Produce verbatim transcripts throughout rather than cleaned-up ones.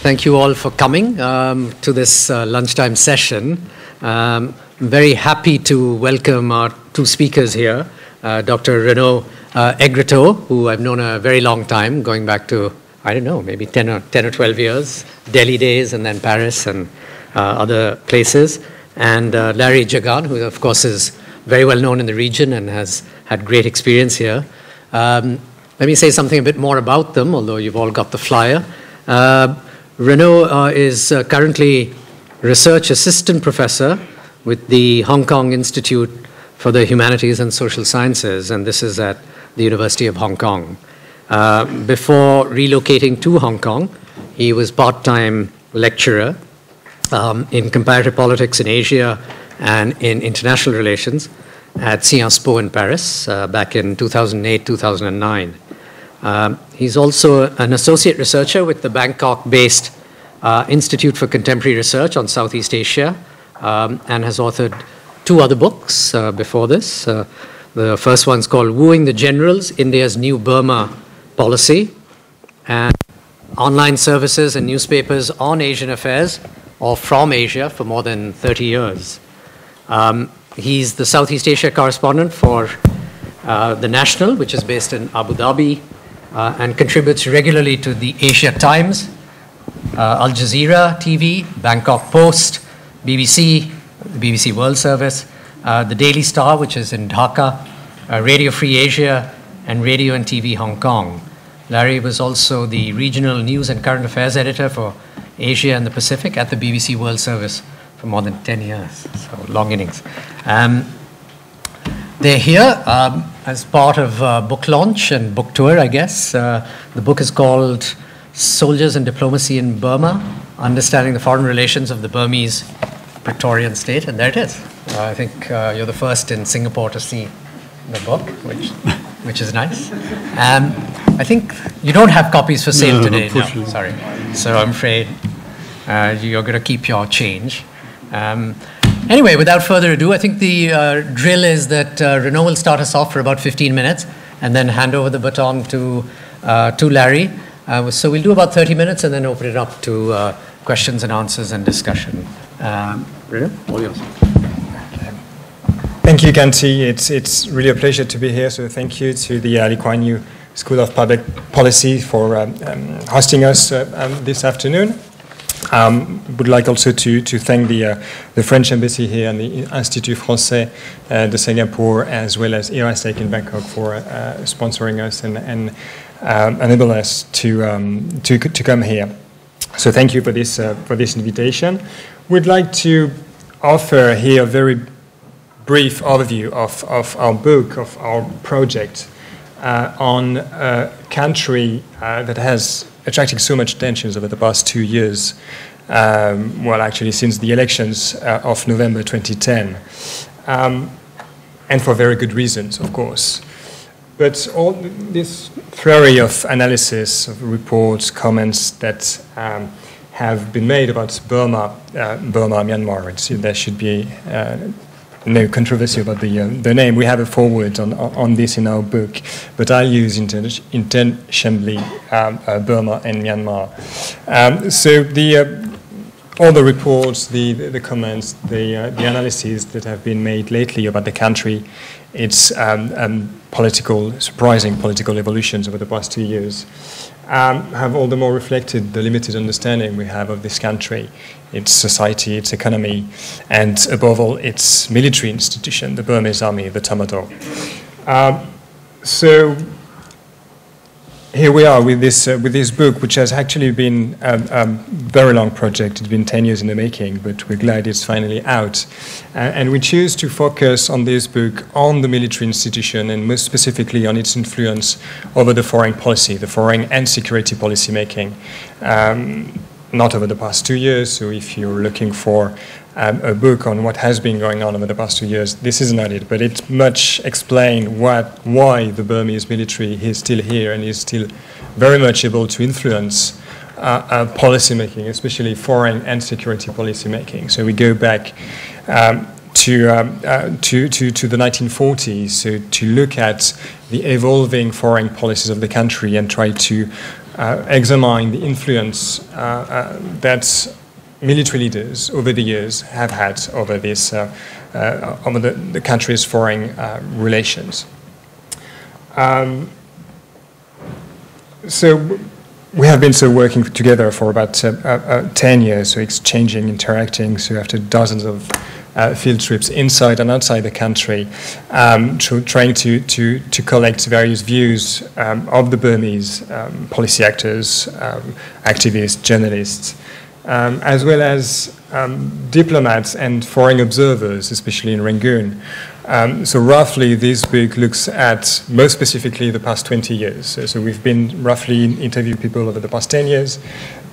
Thank you all for coming um, to this uh, lunchtime session. Um, I'm very happy to welcome our two speakers here, uh, Doctor Renaud uh, Egreteau, who I've known a very long time, going back to, I don't know, maybe ten or twelve years, Delhi days and then Paris and uh, other places, and uh, Larry Jagan, who of course is very well known in the region and has had great experience here. Um, let me say something a bit more about them, although you've all got the flyer. Uh, Renaud uh, is uh, currently research assistant professor with the Hong Kong Institute for the Humanities and Social Sciences, and this is at the University of Hong Kong. Uh, before relocating to Hong Kong, he was part-time lecturer um, in comparative politics in Asia and in international relations at Sciences Po in Paris uh, back in two thousand eight, two thousand nine. Um, he's also an associate researcher with the Bangkok-based uh, Institute for Contemporary Research on Southeast Asia um, and has authored two other books uh, before this. Uh, the first one's called Wooing the Generals: India's New Burma Policy, and online services and newspapers on Asian affairs or from Asia for more than thirty years. Um, he's the Southeast Asia correspondent for uh, The National, which is based in Abu Dhabi, Uh, and contributes regularly to the Asia Times, uh, Al Jazeera T V, Bangkok Post, B B C, the B B C World Service, uh, The Daily Star, which is in Dhaka, uh, Radio Free Asia, and Radio and T V Hong Kong. Larry was also the regional news and current affairs editor for Asia and the Pacific at the B B C World Service for more than ten years, so long innings. Um, They're here um, as part of uh, book launch and book tour, I guess. Uh, the book is called Soldiers and Diplomacy in Burma, Understanding the Foreign Relations of the Burmese Praetorian State. And there it is. Uh, I think uh, you're the first in Singapore to see the book, which which is nice. Um, I think you don't have copies for sale no, today. No, no, sorry. So I'm afraid uh, you're going to keep your change. Um, Anyway, without further ado, I think the uh, drill is that uh, Renaud will start us off for about fifteen minutes and then hand over the baton to, uh, to Larry. Uh, so we'll do about thirty minutes and then open it up to uh, questions and answers and discussion. Um, Renaud, all yours. Thank you, Ganti. It's, it's really a pleasure to be here. So thank you to the uh, Lee Kuan Yew School of Public Policy for um, um, hosting us uh, um, this afternoon. I um, would like also to, to thank the, uh, the French Embassy here and the Institut Français uh, de Singapore, as well as I R A S E C in Bangkok for uh, sponsoring us and, and um, enabling us to, um, to, to come here. So thank you for this, uh, for this invitation. We'd like to offer here a very brief overview of, of our book, of our project uh, on a country uh, that has attracting so much attention over the past two years, um, well, actually since the elections uh, of November twenty ten, um, and for very good reasons, of course. But all this flurry of analysis, of reports, comments that um, have been made about Burma, uh, Burma, Myanmar, it's, there should be uh, no controversy about the, uh, the name. We have a foreword on, on this in our book, but I use inten intentionally um, uh, Burma and Myanmar. Um, so the, uh, all the reports, the, the comments, the, uh, the analyses that have been made lately about the country, its um, um, political, surprising political evolutions over the past two years, um, have all the more reflected the limited understanding we have of this country, its society, its economy, and above all, its military institution, the Burmese army, the Tamador. Um, so here we are with this, uh, with this book, which has actually been a, a very long project. It's been ten years in the making, but we're glad it's finally out. Uh, and we choose to focus on this book on the military institution and most specifically on its influence over the foreign policy, the foreign and security policy making. Um, Not over the past two years, so if you're looking for um, a book on what has been going on over the past two years, this is not it, but it much explains what, why the Burmese military is still here and is still very much able to influence uh, uh, policy making, especially foreign and security policy making. So we go back um, to, um, uh, to, to, to the nineteen forties, so to look at the evolving foreign policies of the country and try to uh, examine the influence uh, uh, that military leaders over the years have had over this uh, uh, over the, the country's foreign uh, relations. Um, so we have been so working together for about uh, uh, ten years, so exchanging, interacting, so after dozens of uh, field trips inside and outside the country, um, to, trying to, to, to collect various views um, of the Burmese um, policy actors, um, activists, journalists, Um, as well as um, diplomats and foreign observers, especially in Rangoon. Um, so roughly, this book looks at, most specifically, the past twenty years. So, so we've been roughly interviewing people over the past ten years,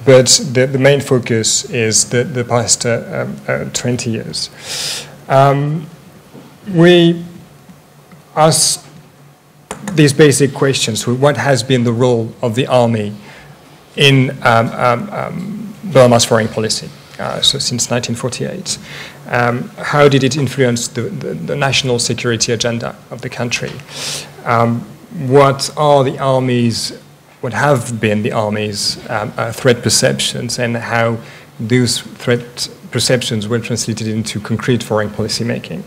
but the, the main focus is the, the past uh, uh, twenty years. Um, we ask these basic questions. What has been the role of the army in um, um, um, Burma's foreign policy, uh, so since nineteen forty-eight. Um, how did it influence the, the, the national security agenda of the country? Um, what are the army's, what have been the army's um, uh, threat perceptions, and how those threat perceptions were translated into concrete foreign policy making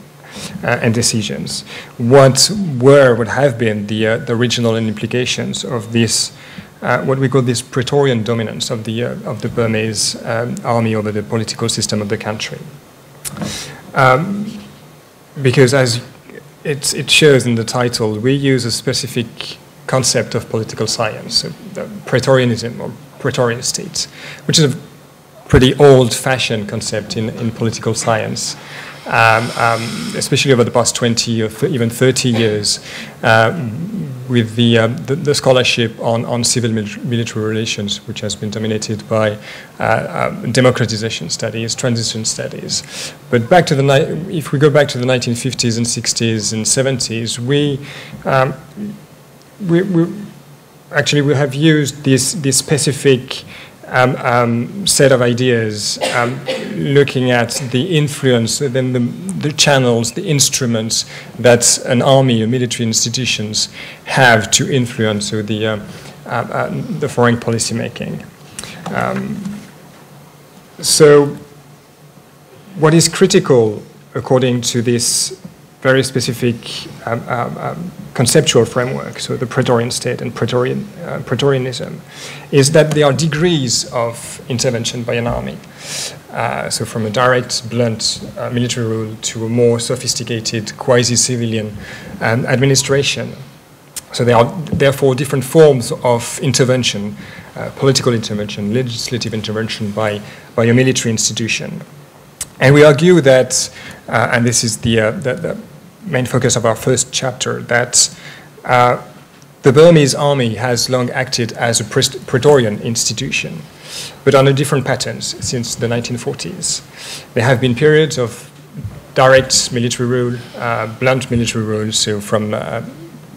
uh, and decisions? What were, what have been the, uh, the regional implications of this Uh, what we call this Praetorian dominance of the, uh, of the Burmese um, army over the political system of the country? Um, because as it, it shows in the title, we use a specific concept of political science, so the Praetorianism or Praetorian state, which is a pretty old-fashioned concept in, in political science. Um, um, especially over the past twenty or th even thirty years, uh, with the, uh, the the scholarship on on civil military relations, which has been dominated by uh, uh, democratization studies, transition studies. But back to the if we go back to the nineteen fifties and sixties and seventies, we um, we, we actually we have used this this specific Um, um, set of ideas, um, looking at the influence, then the, the channels, the instruments that an army or military institutions have to influence so the, uh, uh, uh, the foreign policy making. Um, so what is critical, according to this very specific um, um, um, conceptual framework, so the Praetorian state and Praetorian, uh, Praetorianism, is that there are degrees of intervention by an army. Uh, so from a direct, blunt uh, military rule to a more sophisticated quasi-civilian um, administration. So there are therefore different forms of intervention, uh, political intervention, legislative intervention by, by a military institution. And we argue that, uh, and this is the, uh, the, the main focus of our first chapter, that uh, the Burmese army has long acted as a Praetorian institution, but under different patterns since the nineteen forties. There have been periods of direct military rule, uh, blunt military rule, so from, uh,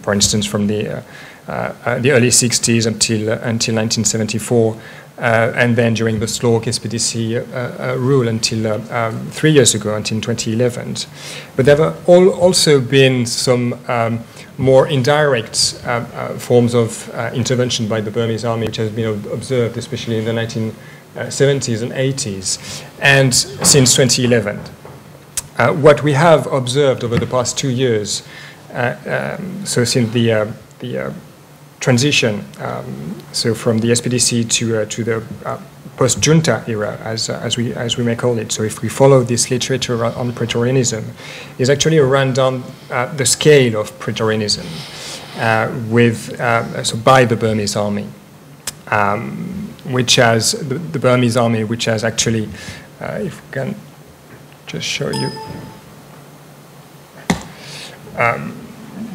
for instance, from the, uh, uh, the early sixties until, uh, until nineteen seventy-four, Uh, and then during the slow S P D C uh, uh, rule until uh, um, three years ago, until twenty eleven. But there have all also been some um, more indirect uh, uh, forms of uh, intervention by the Burmese army, which has been observed especially in the nineteen seventies and eighties, and since twenty eleven. Uh, what we have observed over the past two years, uh, um, so since the, uh, the uh, transition, um, so from the S P D C to uh, to the uh, post-junta era, as uh, as we as we may call it. So if we follow this literature on Praetorianism, is actually a rundown uh, the scale of Praetorianism uh, with uh, so by the Burmese army, um, which has the, the Burmese army, which has actually, uh, if we can just show you. Um,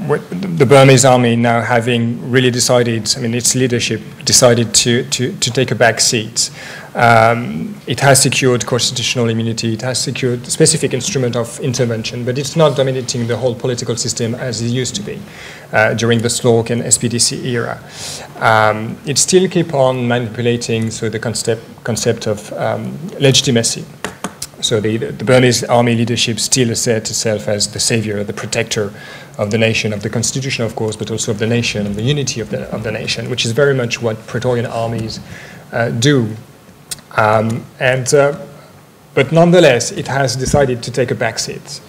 the Burmese army now having really decided, I mean, its leadership decided to, to, to take a back seat. Um, it has secured constitutional immunity, it has secured specific instrument of intervention, but it's not dominating the whole political system as it used to be uh, during the S L O C and S P D C era. Um, it still keep on manipulating so the concept, concept of um, legitimacy. So the, the Burmese army leadership still asserts itself as the savior, the protector of the nation, of the constitution, of course, but also of the nation, of the unity of the, of the nation, which is very much what Praetorian armies uh, do. Um, and, uh, but nonetheless, it has decided to take a backseat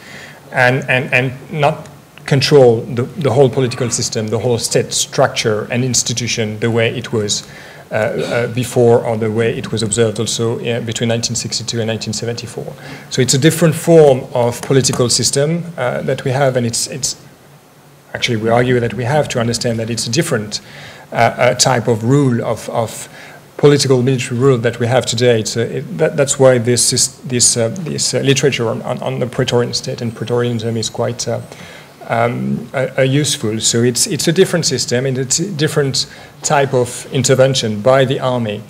and, and, and not control the, the whole political system, the whole state structure and institution the way it was Uh, uh, before, or the way it was observed also yeah, between nineteen sixty-two and nineteen seventy-four. So it's a different form of political system uh, that we have, and it's, it's actually we argue that we have to understand that it's a different uh, uh, type of rule, of, of political military rule that we have today. It's a, it, that, that's why this, is, this, uh, this uh, literature on, on, on the Praetorian state and Praetorianism is quite uh, Um, are, are useful. So it's, it's a different system and it's a different type of intervention by the army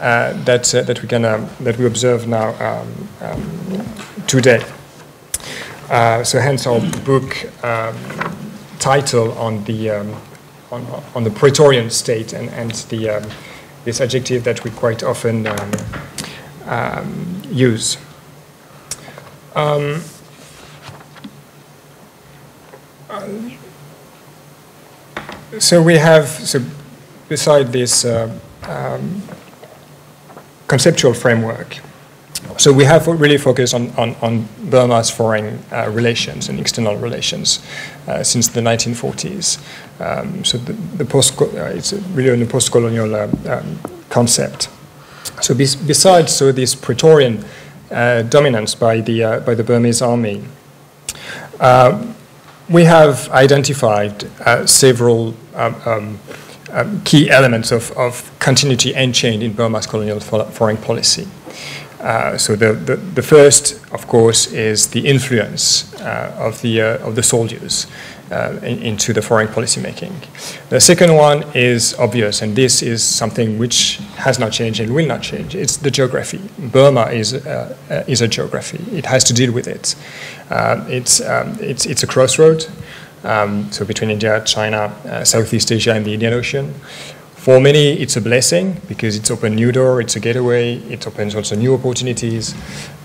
uh, that, uh, that, we can, um, that we observe now um, um, today. Uh, so hence our book um, title on the, um, on, on the Praetorian state and, and the, um, this adjective that we quite often um, um, use. Um, Um, so we have, so beside this uh, um, conceptual framework, so we have really focused on, on, on Burma's foreign uh, relations and external relations uh, since the nineteen forties. Um, so the, the post, uh, it's really a post-colonial uh, um, concept. So bes besides so this Praetorian uh, dominance by the, uh, by the Burmese army, uh, we have identified uh, several um, um, um, key elements of, of continuity enchained in Burma's colonial foreign policy. Uh, so the, the, the first, of course, is the influence uh, of, the, uh, of the soldiers uh, in, into the foreign policy making. The second one is obvious, and this is something which has not changed and will not change. It's the geography. Burma is, uh, uh, is a geography. It has to deal with it. Uh, it's, um, it's, it's a crossroad, um, so between India, China, uh, Southeast Asia, and the Indian Ocean. For many, it's a blessing because it's opened new door, it's a gateway, it opens also new opportunities.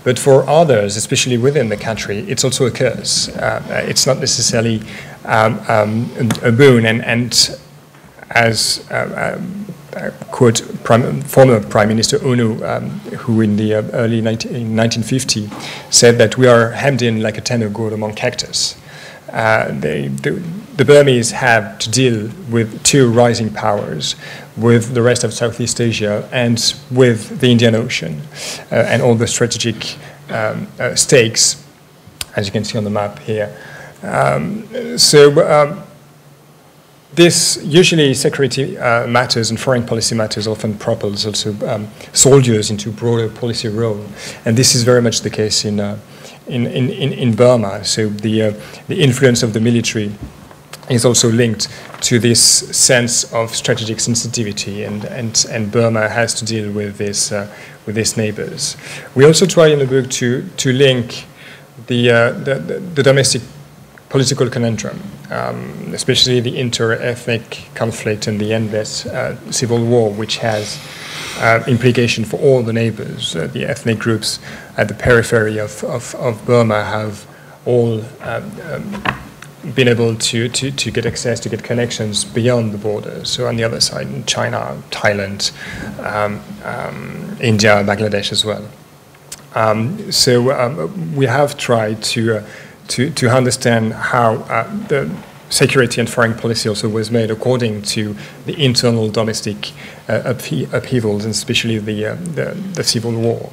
But for others, especially within the country, it's also a curse. Uh, it's not necessarily um, um, a boon. And, and as uh, um, I quote Prime, former Prime Minister U Nu, um, who in the early nineteen fifty said that we are hemmed in like a tender gourd among cactus. Uh, they, they, The Burmese have to deal with two rising powers, with the rest of Southeast Asia and with the Indian Ocean uh, and all the strategic um, uh, stakes, as you can see on the map here. Um, so um, this usually security uh, matters and foreign policy matters often propels also um, soldiers into broader policy role, and this is very much the case in, uh, in, in, in Burma. So the, uh, the influence of the military is also linked to this sense of strategic sensitivity, and, and, and Burma has to deal with this uh, with its neighbors. We also try in the book to to link the uh, the, the domestic political conundrum, um, especially the inter-ethnic conflict and the endless uh, civil war, which has uh, implication for all the neighbors. Uh, the ethnic groups at the periphery of of, of Burma have all. Um, um, been able to, to, to get access, to get connections beyond the borders. So on the other side, in China, Thailand, um, um, India, Bangladesh as well. Um, so um, we have tried to, uh, to, to understand how uh, the security and foreign policy also was made according to the internal domestic uh, uphe upheavals, and especially the, uh, the, the civil war.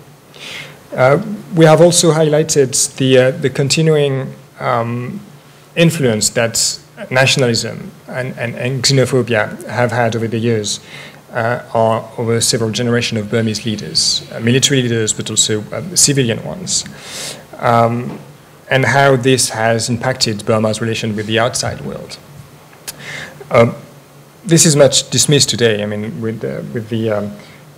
Uh, we have also highlighted the, uh, the continuing um, influence that nationalism and, and, and xenophobia have had over the years uh, are over several generations of Burmese leaders, uh, military leaders, but also uh, civilian ones, um, and how this has impacted Burma's relation with the outside world. Uh, this is much dismissed today. I mean, with uh, with the um,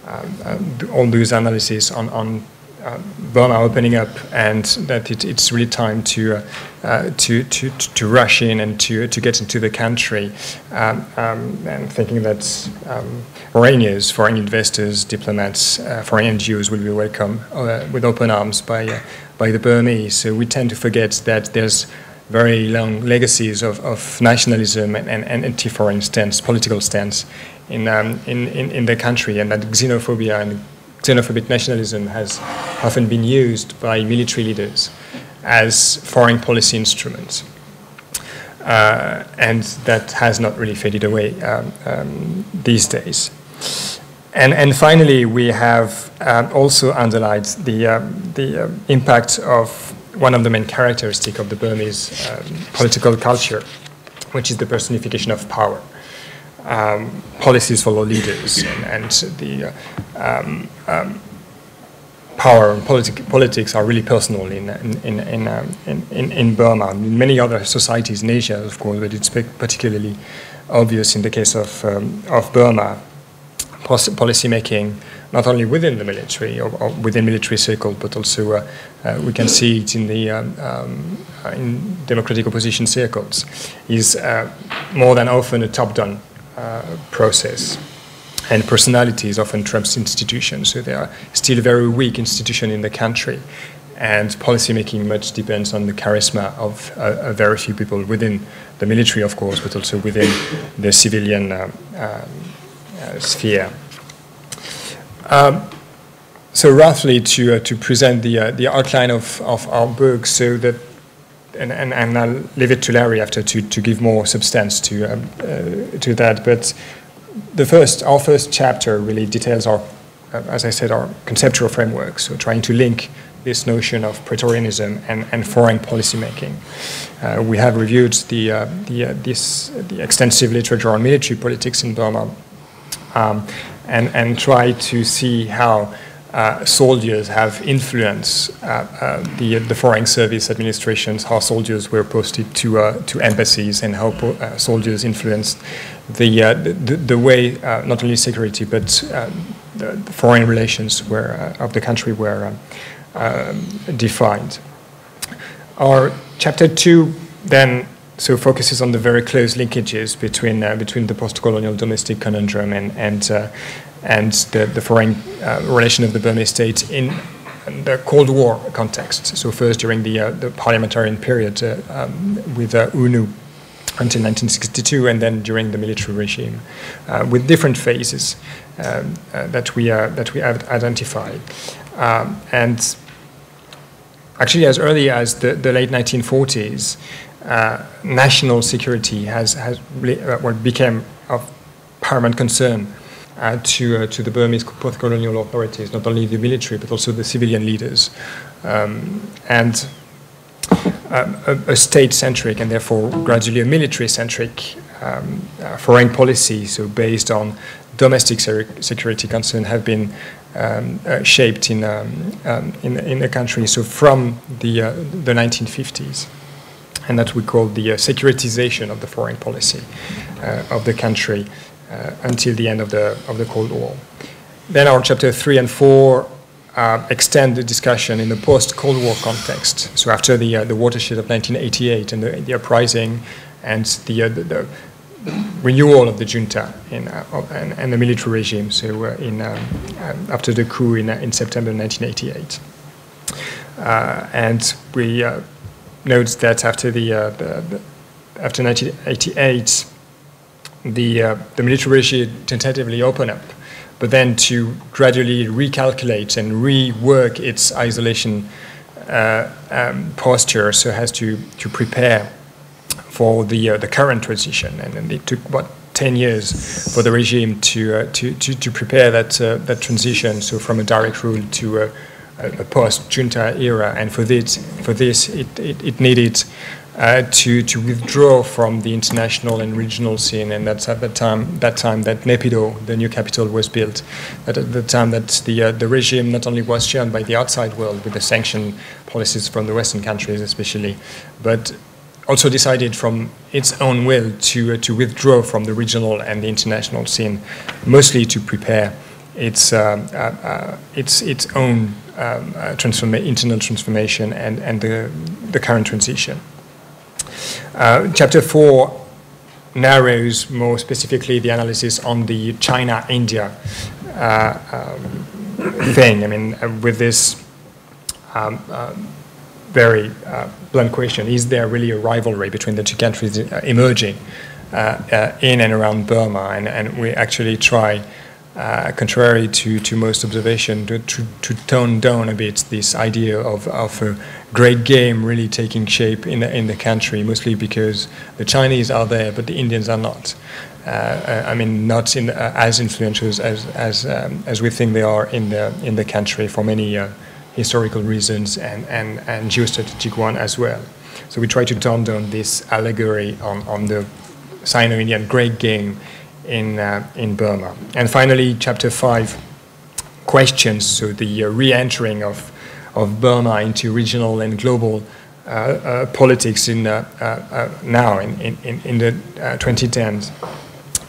uh, all those analyses on on uh, Burma opening up, and that it, it's really time to, uh, uh, to to to rush in and to to get into the country, um, um, and thinking that um, foreigners, foreign investors, diplomats, uh, foreign N G Os will be welcome uh, with open arms by uh, by the Burmese. So we tend to forget that there's very long legacies of, of nationalism and, and, and anti-foreign stance, political stance, in, um, in, in in the country, and that xenophobia and xenophobic nationalism has often been used by military leaders as foreign policy instruments, uh, and that has not really faded away um, um, these days. And and finally, we have um, also underlined the um, the um, impact of one of the main characteristics of the Burmese um, political culture, which is the personification of power. Um, policies follow leaders, and, and the uh, um, um, power and politi politics are really personal in in in in, um, in, in, in Burma. In many other societies in Asia, of course, but it's particularly obvious in the case of um, of Burma. Policy making, not only within the military or, or within military circles, but also uh, uh, we can see it in the um, um, in democratic opposition circles, is uh, more than often a top-down uh, process, and personalities often trumps institutions. So there are still a very weak institution in the country, and policy making much depends on the charisma of uh, a very few people within the military, of course, but also within the civilian Um, um, Uh, sphere. Um, so roughly to uh, to present the uh, the outline of, of our book, so that and, and and I'll leave it to Larry after to to give more substance to um, uh, to that. But the first our first chapter really details our, uh, as I said, our conceptual framework. So trying to link this notion of Praetorianism and, and foreign policy making. Uh, we have reviewed the uh, the uh, this the extensive literature on military politics in Burma. Um, and, and try to see how uh, soldiers have influenced uh, uh, the, the foreign service administrations, how soldiers were posted to, uh, to embassies, and how po uh, soldiers influenced the, uh, the, the way uh, not only security but uh, the, the foreign relations were, uh, of the country were uh, uh, defined. Our chapter two then so focuses on the very close linkages between uh, between the post-colonial domestic conundrum and and uh, and the, the foreign uh, relation of the Burmese state in the Cold War context. So first during the uh, the parliamentarian period uh, um, with uh, U Nu until nineteen sixty-two, and then during the military regime, uh, with different phases um, uh, that we uh, that we have identified, um, and actually as early as the, the late nineteen forties. Uh, national security has, has really, uh, what became of paramount concern uh, to uh, to the Burmese post-colonial authorities, not only the military but also the civilian leaders, um, and uh, a, a state-centric and therefore gradually a military-centric um, uh, foreign policy, so based on domestic security concerns, have been um, uh, shaped in, um, um, in in the country. So from the uh, the nineteen fifties. And that we call the uh, securitization of the foreign policy uh, of the country uh, until the end of the of the Cold War. Then our chapter three and four uh, extend the discussion in the post-Cold War context. So after the uh, the watershed of nineteen eighty-eight and the, the uprising and the, uh, the the renewal of the junta in, uh, of, and, and the military regime. So uh, in um, um, after the coup in uh, in September nineteen eighty-eight, uh, and we. Uh, Notes that after the, uh, the, the after nineteen eighty-eight, the uh, the military regime tentatively opened up, but then to gradually recalculate and rework its isolation uh, um, posture, so has to to prepare for the uh, the current transition, and, and it took what ten years for the regime to uh, to, to to prepare that uh, that transition, so from a direct rule to Uh, a post-junta era, and for this, for this, it, it, it needed uh, to to withdraw from the international and regional scene, and that's at that time that time that Naypyidaw, the new capital, was built. That at the time that the uh, the regime not only was shunned by the outside world with the sanction policies from the Western countries, especially, but also decided from its own will to, uh, to withdraw from the regional and the international scene, mostly to prepare its, um, uh, uh, its, its own um, uh, transform internal transformation and, and the, the current transition. Uh, chapter four narrows more specifically the analysis on the China-India uh, um, thing. I mean, uh, with this um, uh, very uh, blunt question, is there really a rivalry between the two countries emerging uh, uh, in and around Burma? And, and we actually try, uh, contrary to, to most observation, to, to, to tone down a bit this idea of, of a great game really taking shape in the, in the country, mostly because the Chinese are there, but the Indians are not. Uh, I mean, not in, uh, as influential as as um, as we think they are in the in the country for many uh, historical reasons and, and, and geostrategic one as well. So we try to tone down this allegory on, on the Sino-Indian great game in uh, in Burma. And finally, chapter five questions so the uh, re-entering of of Burma into regional and global uh, uh, politics in uh, uh, uh, now in in in the uh, twenty tens,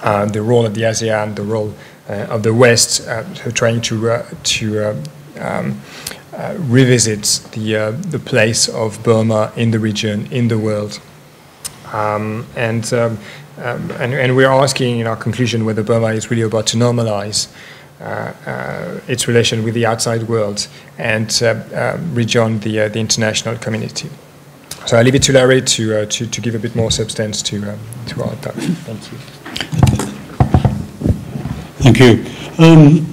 uh, the role of the ASEAN, the role uh, of the West, uh, so trying to uh, to uh, um, uh, revisit the uh, the place of Burma in the region, in the world, um, and. Um, Um, and, and we're asking in our conclusion whether Burma is really about to normalize uh, uh, its relation with the outside world and uh, uh, rejoin the, uh, the international community. So I'll leave it to Larry to, uh, to, to give a bit more substance to, uh, to our talk. Thank you. Thank you. Um,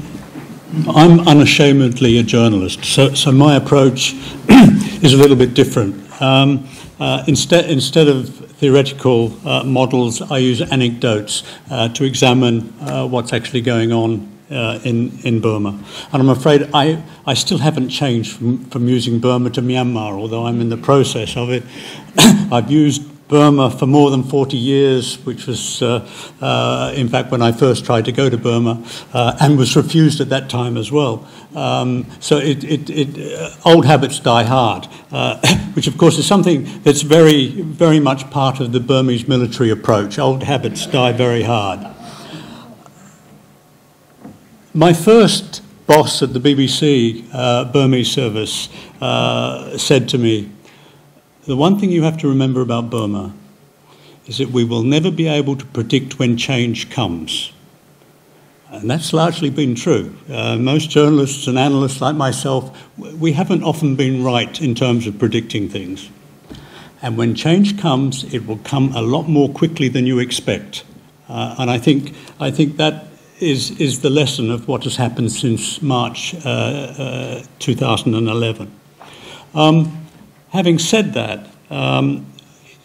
I'm unashamedly a journalist, so, so my approach is a little bit different. Um, uh, instead, instead of theoretical uh, models, I use anecdotes uh, to examine uh, what's actually going on uh, in, in Burma. And I'm afraid I, I still haven't changed from, from using Burma to Myanmar, although I'm in the process of it. I've used Burma for more than forty years, which was, uh, uh, in fact, when I first tried to go to Burma, uh, and was refused at that time as well. Um, so it, it, it, uh, old habits die hard, uh, which of course is something that's very, very much part of the Burmese military approach. Old habits die very hard. My first boss at the B B C uh, Burmese service uh, said to me, "The one thing you have to remember about Burma is that we will never be able to predict when change comes." And that's largely been true. Uh, most journalists and analysts like myself, we haven't often been right in terms of predicting things. And when change comes, it will come a lot more quickly than you expect. Uh, and I think, I think that is, is the lesson of what has happened since March uh, uh, two thousand eleven. Um, having said that, um,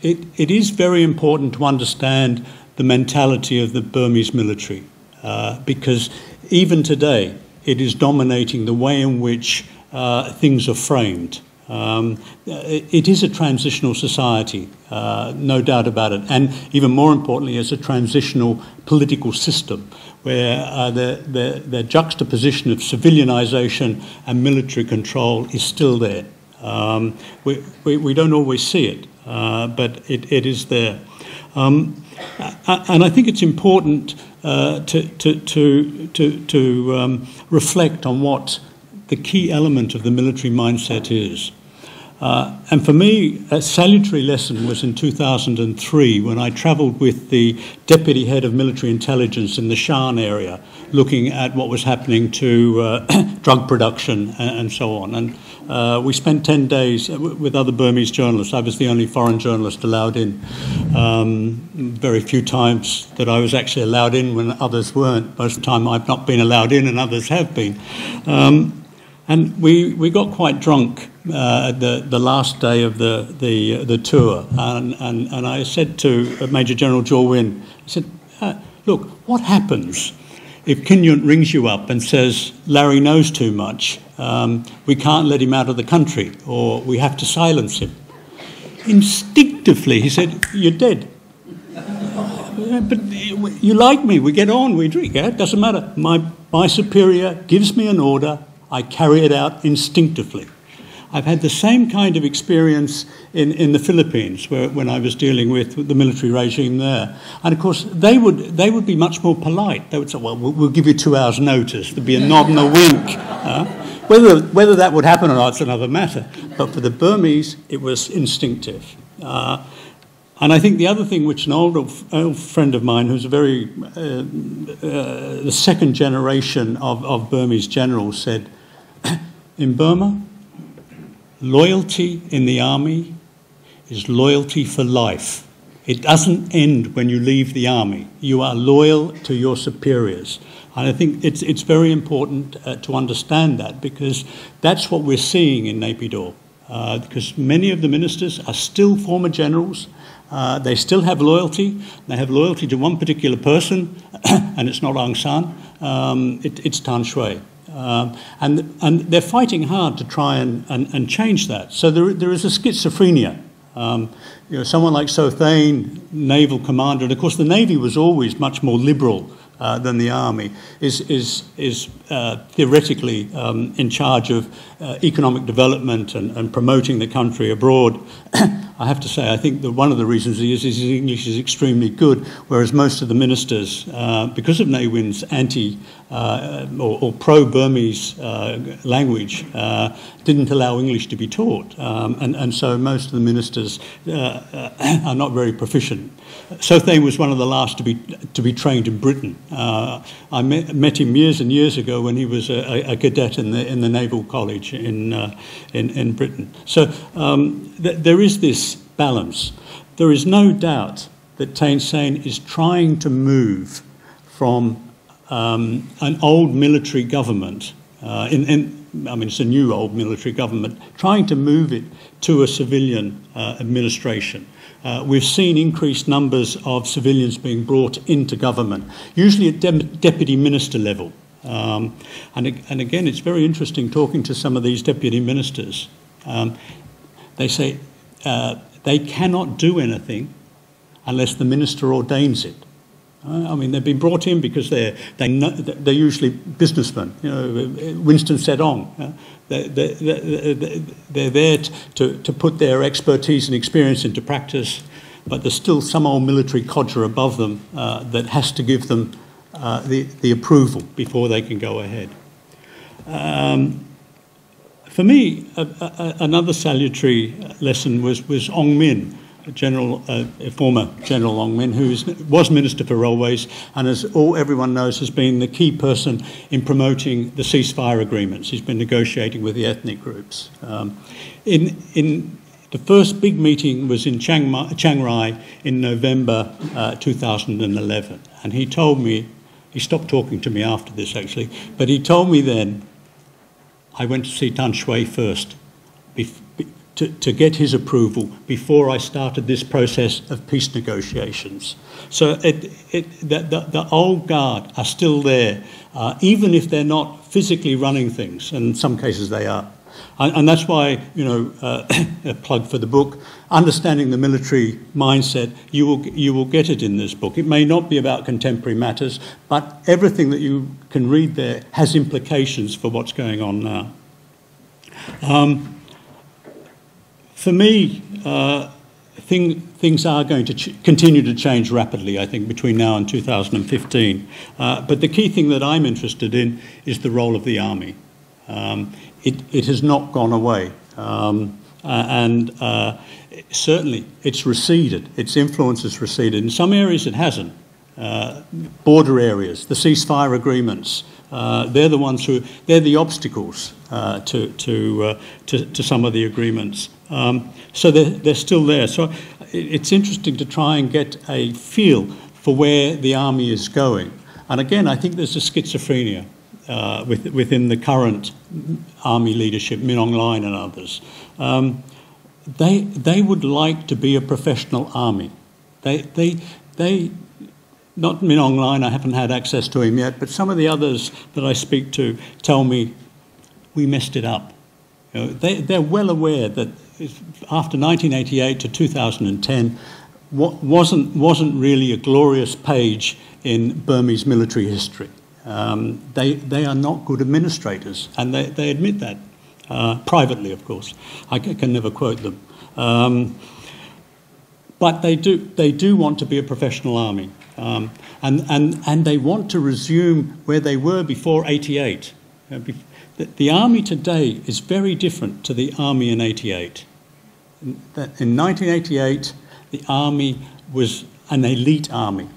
it, it is very important to understand the mentality of the Burmese military. Uh, because even today, it is dominating the way in which uh, things are framed. Um, it, it is a transitional society, uh, no doubt about it. And even more importantly, it's a transitional political system where uh, the, the, the juxtaposition of civilianization and military control is still there. Um, we, we, we don't always see it, uh, but it, it is there. Um, and I think it's important Uh, to, to, to, to, to um, reflect on what the key element of the military mindset is. Uh, and for me, a salutary lesson was in two thousand three when I travelled with the deputy head of military intelligence in the Shan area, looking at what was happening to uh, drug production and, and so on. And uh, we spent ten days with other Burmese journalists. I was the only foreign journalist allowed in. Um, very few times that I was actually allowed in when others weren't. Most of the time I've not been allowed in and others have been. Um, and we, we got quite drunk uh, the, the last day of the, the, uh, the tour. And, and, and I said to Major General Jo Wynn, I said, uh, look, what happens if Khin Nyunt rings you up and says, Larry knows too much, um, we can't let him out of the country, or we have to silence him? Instinctively, he said, you're dead. But you like me, we get on, we drink, yeah? It doesn't matter. My, my superior gives me an order, I carry it out instinctively. I've had the same kind of experience in, in the Philippines, where, when I was dealing with, with the military regime there. And of course, they would, they would be much more polite. They would say, well, we'll, we'll give you two hours' notice. There'd be a nod and a wink. Uh, whether, whether that would happen or not is another matter. But for the Burmese, it was instinctive. Uh, And I think the other thing which an old, old friend of mine, who's a very, uh, uh, the second generation of, of Burmese generals, said, in Burma, loyalty in the army is loyalty for life. It doesn't end when you leave the army. You are loyal to your superiors. And I think it's, it's very important uh, to understand that, because that's what we're seeing in Naypyidaw. Uh, because many of the ministers are still former generals. Uh, they still have loyalty. They have loyalty to one particular person, and it's not Aung San. Um, it, it's Than Shwe. Um, and, and they're fighting hard to try and, and, and change that. So there, there is a schizophrenia. Um, you know, someone like So Thein, naval commander, and of course the Navy was always much more liberal Uh, than the army, is is is uh, theoretically um, in charge of uh, economic development and, and promoting the country abroad. I have to say, I think that one of the reasons he is is his English is extremely good, whereas most of the ministers, uh, because of Ne Winn's anti uh, or, or pro-Burmese uh, language, uh, didn't allow English to be taught, um, and and so most of the ministers uh, are not very proficient. So Thein was one of the last to be to be trained in Britain. Uh, I met, met him years and years ago when he was a, a cadet in the in the Naval College in uh, in, in Britain. So um, th there is this balance. There is no doubt that Thein Sein is trying to move from um, an old military government. Uh, in, in, I mean, it's a new old military government, trying to move it to a civilian uh, administration. Uh, we've seen increased numbers of civilians being brought into government, usually at de deputy minister level. Um, and, and again, it's very interesting talking to some of these deputy ministers. Um, they say uh, they cannot do anything unless the minister ordains it. I mean, they've been brought in because they're, they know, they're usually businessmen. You know, Winston Sedong. Uh, they're, they're, they're there to, to put their expertise and experience into practice, but there's still some old military codger above them uh, that has to give them uh, the, the approval before they can go ahead. Um, for me, a, a, another salutary lesson was, was Aung Min. General, uh, former General Aung Min, who is, was Minister for Railways, and as all everyone knows, has been the key person in promoting the ceasefire agreements. He's been negotiating with the ethnic groups. Um, in in the first big meeting was in Chiang, Chiang Rai in November uh, two thousand eleven, and he told me, he stopped talking to me after this actually, but he told me then, I went to see Than Shwe first, before To, to get his approval before I started this process of peace negotiations. So it, it, the, the, the old guard are still there, uh, even if they're not physically running things, and in some cases they are. And, and that's why, you know, uh, a plug for the book, Understanding the Military Mindset, you will, you will get it in this book. It may not be about contemporary matters, but everything that you can read there has implications for what's going on now. Um, For me, uh, thing, things are going to ch continue to change rapidly, I think, between now and two thousand fifteen. Uh, but the key thing that I'm interested in is the role of the army. Um, it, it has not gone away. Um, uh, and uh, certainly it's receded. Its influence has receded. In some areas it hasn't. Uh, border areas, the ceasefire agreements, uh, they're the ones who, they're the obstacles uh, to, to, uh, to, to some of the agreements. Um, so they're, they're still there. So it's interesting to try and get a feel for where the army is going. And again, I think there's a schizophrenia uh, with, within the current army leadership, Min Aung Hlaing and others. Um, they, they would like to be a professional army. They, they, they, not Min Aung Hlaing, I haven't had access to him yet, but some of the others that I speak to tell me, we messed it up. You know, they, they're well aware that after nineteen eighty-eight to two thousand ten, what wasn't, wasn't really a glorious page in Burmese military history. Um, they, they are not good administrators, and they, they admit that. uh, privately, of course. I can never quote them. Um, but they do, they do want to be a professional army. Um, and, and, and they want to resume where they were before eighty-eight. The, the army today is very different to the army in eighty-eight. In, that in nineteen eighty-eight, the army was an elite army.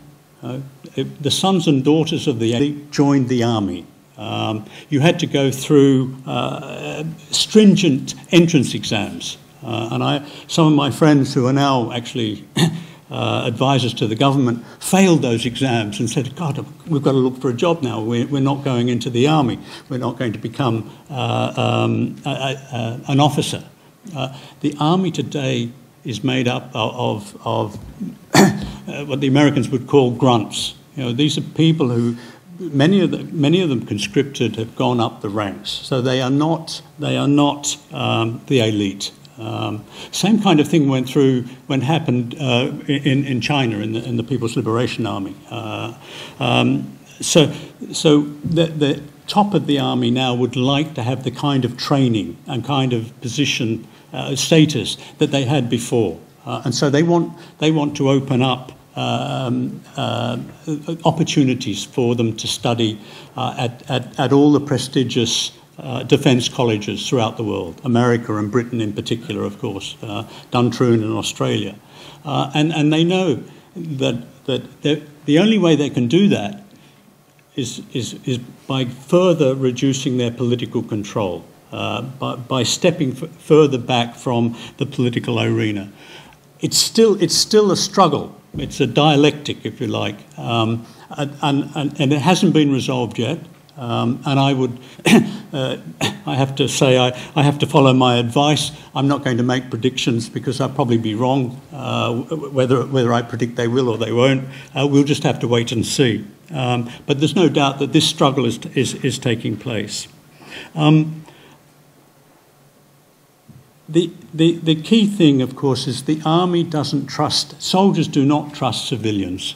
Uh, it, the sons and daughters of the elite joined the army. Um, you had to go through uh, stringent entrance exams. Uh, and I, some of my friends who are now actually uh, advisors to the government failed those exams and said, God, we've got to look for a job now. We're, we're not going into the army. We're not going to become uh, um, a, a, an officer. Uh, the army today is made up of, of what the Americans would call grunts. You know, these are people who, many of, the, many of them conscripted, have gone up the ranks. So they are not, they are not um, the elite. Um, same kind of thing went through when happened uh, in in China in the, in the People's Liberation Army. Uh, um, so so the, the top of the army now would like to have the kind of training and kind of position uh, status that they had before, uh, and so they want they want to open up um, uh, opportunities for them to study uh, at, at at all the prestigious Uh, defence colleges throughout the world, America and Britain in particular, of course, uh, Duntroon in Australia. Uh, and, and they know that, that the only way they can do that is, is, is by further reducing their political control, uh, by, by stepping f further back from the political arena. It's still, it's still a struggle. It's a dialectic, if you like, um, and, and, and it hasn't been resolved yet. Um, and I would, uh, I have to say, I, I have to follow my advice. I'm not going to make predictions because I'll probably be wrong, uh, whether, whether I predict they will or they won't. Uh, we'll just have to wait and see. Um, but there's no doubt that this struggle is, is, is taking place. Um, the, the, the key thing, of course, is the army doesn't trust, soldiers do not trust civilians.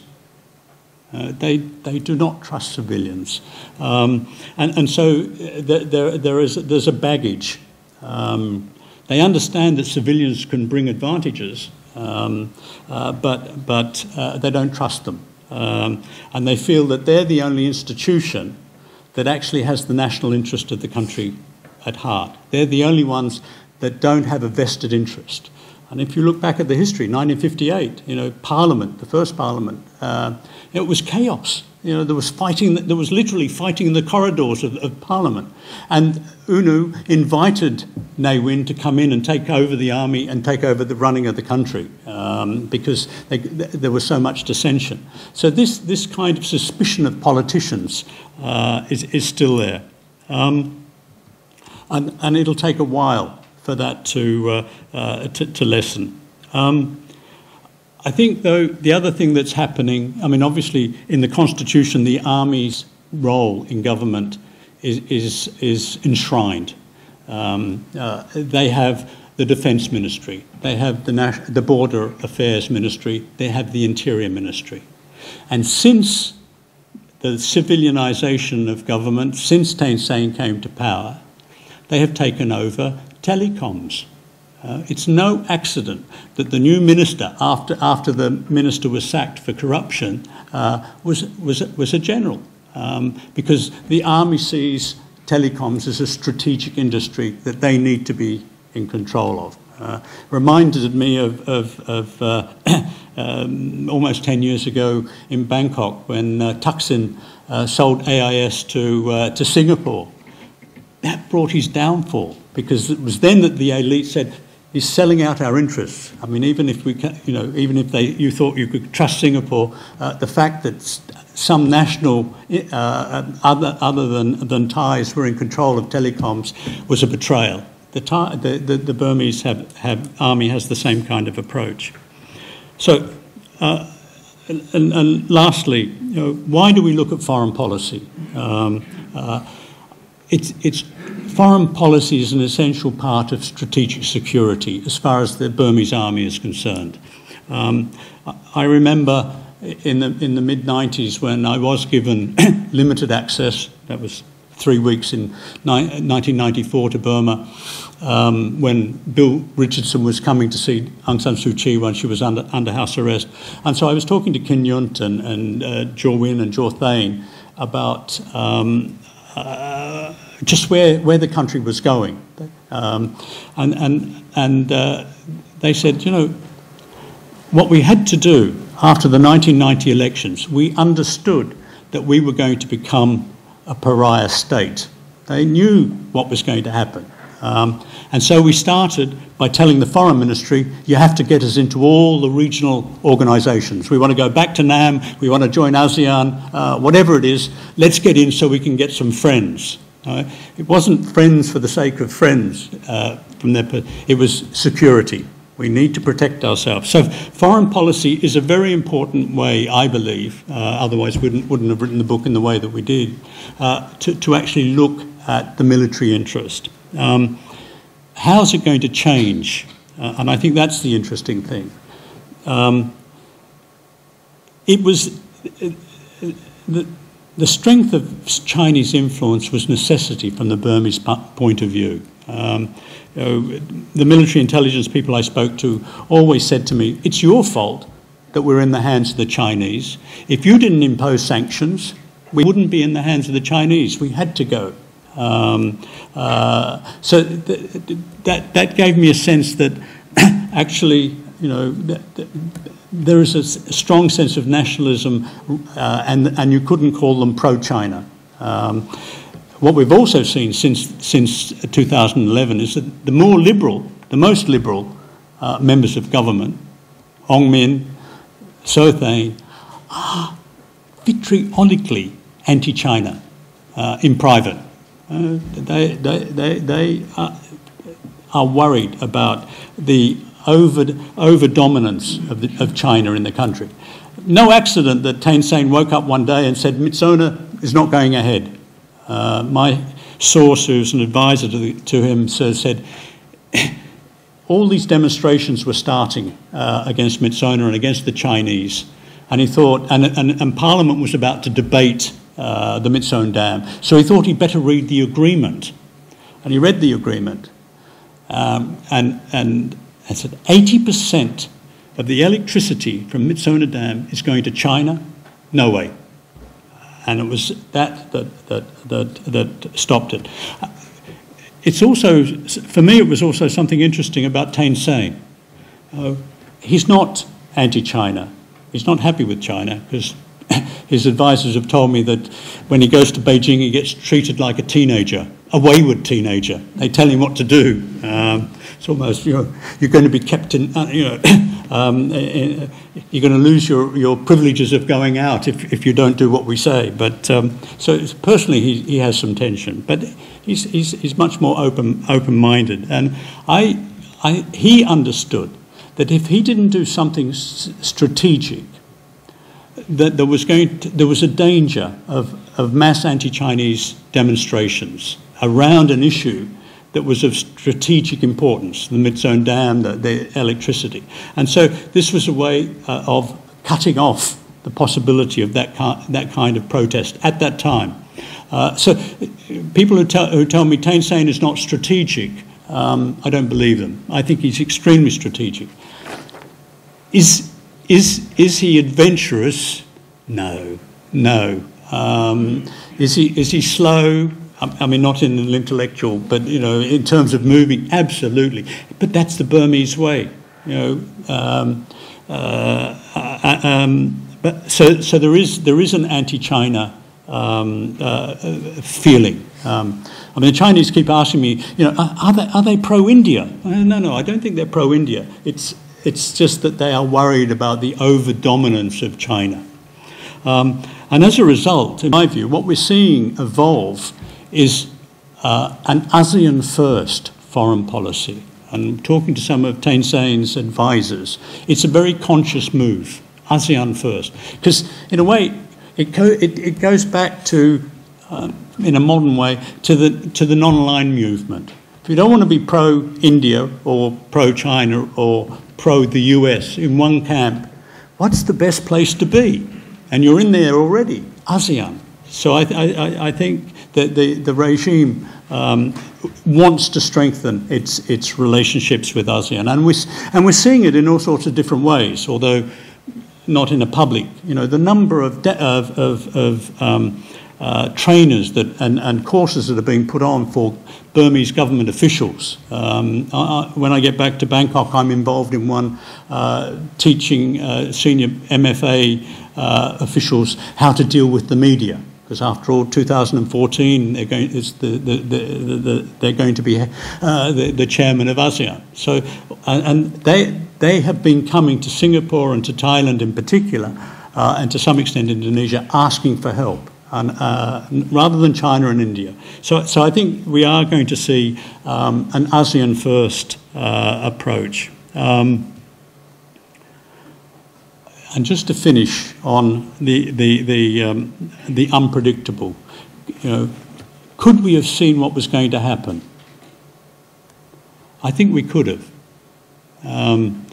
Uh, they, they do not trust civilians. Um, and, and so there, there, there is, there's a baggage. Um, they understand that civilians can bring advantages, um, uh, but, but uh, they don't trust them. Um, and they feel that they're the only institution that actually has the national interest of the country at heart. They're the only ones that don't have a vested interest. And if you look back at the history, nineteen fifty-eight, you know, Parliament, the first Parliament, uh, it was chaos. You know, there was fighting. There was literally fighting in the corridors of, of Parliament. And U Nu invited Nay Win to come in and take over the army and take over the running of the country um, because they, th there was so much dissension. So this this kind of suspicion of politicians uh, is is still there, um, and and it'll take a while for that to uh, uh, to, to lessen. Um, I think, though, the other thing that's happening, I mean, obviously, in the Constitution, the Army's role in government is, is, is enshrined. Um, uh, they have the Defence Ministry. They have the, Nas- the Border Affairs Ministry. They have the Interior Ministry. And since the civilianisation of government, since Thein Sein came to power, they have taken over telecoms. Uh, it's no accident that the new minister, after after the minister was sacked for corruption, uh, was was was a general, um, because the army sees telecoms as a strategic industry that they need to be in control of. Uh, reminded me of of, of uh, um, almost ten years ago in Bangkok when uh, Thaksin uh, sold A I S to uh, to Singapore. That brought his downfall, because it was then that the elite said, he's selling out our interests. I mean, even if we, can, you know, even if they, you thought you could trust Singapore, uh, the fact that some national, uh, other other than than Thais, were in control of telecoms was a betrayal. The Thai, the, the, the Burmese have, have army has the same kind of approach. So, uh, and, and lastly, you know, why do we look at foreign policy? Um, uh, it's it's. Foreign policy is an essential part of strategic security as far as the Burmese army is concerned. Um, I remember in the, in the mid nineties when I was given limited access, that was three weeks in nineteen ninety-four to Burma, um, when Bill Richardson was coming to see Aung San Suu Kyi when she was under, under house arrest. And so I was talking to Khin Nyunt and, and uh, Jo Wynn and Jo Thein about um, uh, just where, where the country was going. Um, and and, and uh, they said, you know, what we had to do after the nineteen ninety elections, we understood that we were going to become a pariah state. They knew what was going to happen. Um, and so we started by telling the foreign ministry, you have to get us into all the regional organisations. We want to go back to Nam, we want to join ASEAN, uh, whatever it is, let's get in so we can get some friends. Uh, it wasn't friends for the sake of friends. Uh, from their, it was security. We need to protect ourselves. So foreign policy is a very important way, I believe, uh, otherwise we wouldn't, wouldn't have written the book in the way that we did, uh, to, to actually look at the military interest. Um, how's it going to change? Uh, and I think that's the interesting thing. Um, it was... The, the strength of Chinese influence was necessity from the Burmese point of view. Um, you know, the military intelligence people I spoke to always said to me, it's your fault that we're in the hands of the Chinese. If you didn't impose sanctions, we wouldn't be in the hands of the Chinese. We had to go. Um, uh, so th th that, that gave me a sense that actually, you know, th th there is a, s a strong sense of nationalism, uh, and, and you couldn't call them pro-China. Um, What we've also seen since, since two thousand eleven is that the more liberal, the most liberal uh, members of government, Aung Min, So Thein, are vitriolically anti-China uh, in private. Uh, they they, they, they are, are worried about the over, over-dominance of, the, of China in the country. No accident that Thein Sein woke up one day and said, Myitsone is not going ahead. Uh, my source, who's an advisor to, the, to him, so said, all these demonstrations were starting uh, against Myitsone and against the Chinese. And he thought, and, and, and Parliament was about to debate uh, the Myitsone Dam. So he thought he'd better read the agreement. And he read the agreement. Um, and, and, and said, eighty percent of the electricity from Myitsone Dam is going to China? No way. And it was that that, that that that stopped it. It's also, for me, it was also something interesting about Thein Sein. Uh, he's not anti-China. He's not happy with China because his advisors have told me that when he goes to Beijing, he gets treated like a teenager, a wayward teenager. They tell him what to do. Um, it's almost, you know, you're going to be kept in, uh, you know, um, you're going to lose your, your privileges of going out if, if you don't do what we say. But um, so personally, he, he has some tension, but he's, he's, he's much more open, open-minded. And I, I, he understood that if he didn't do something s strategic, that there was, going to, there was a danger of, of mass anti-Chinese demonstrations around an issue that was of strategic importance, the Myitsone Dam, the, the electricity. And so this was a way uh, of cutting off the possibility of that, ki that kind of protest at that time. Uh, so people who, te who tell me Thein Sein is not strategic, um, I don't believe them. I think he's extremely strategic. Is, is, is he adventurous? No, no. Um, is he, is he slow? I mean, not in an intellectual, but, you know, in terms of moving, absolutely. But that's the Burmese way, you know. Um, uh, um, but so, so there is there is an anti-China um, uh, feeling. Um, I mean, the Chinese keep asking me, you know, are, are they are they pro-India? No, no, I don't think they're pro-India. It's it's just that they are worried about the over-dominance of China, um, and as a result, in my view, what we're seeing evolve is uh, an ASEAN-first foreign policy. And talking to some of Thein Sein's advisors, it's a very conscious move, ASEAN-first. Because, in a way, it, co it, it goes back to, uh, in a modern way, to the, to the non-aligned movement. If you don't want to be pro-India or pro-China or pro-the U S in one camp, what's the best place to be? And you're in there already, ASEAN. So I, th I, I think the, the, the regime um, wants to strengthen its, its relationships with ASEAN. And, we, and we're seeing it in all sorts of different ways, although not in a public, you know, the number of, de of, of, of um, uh, trainers that, and, and courses that are being put on for Burmese government officials. Um, I, I, when I get back to Bangkok, I'm involved in one uh, teaching uh, senior M F A uh, officials how to deal with the media. Because after all, two thousand fourteen, they're going, it's the, the, the, the, the, they're going to be uh, the, the chairman of ASEAN. So, and, and they, they have been coming to Singapore and to Thailand in particular, uh, and to some extent Indonesia, asking for help, and, uh, rather than China and India. So, so I think we are going to see um, an ASEAN-first uh, approach. Um, And just to finish on the the the, um, the unpredictable, you know, could we have seen what was going to happen? I think we could have. Um,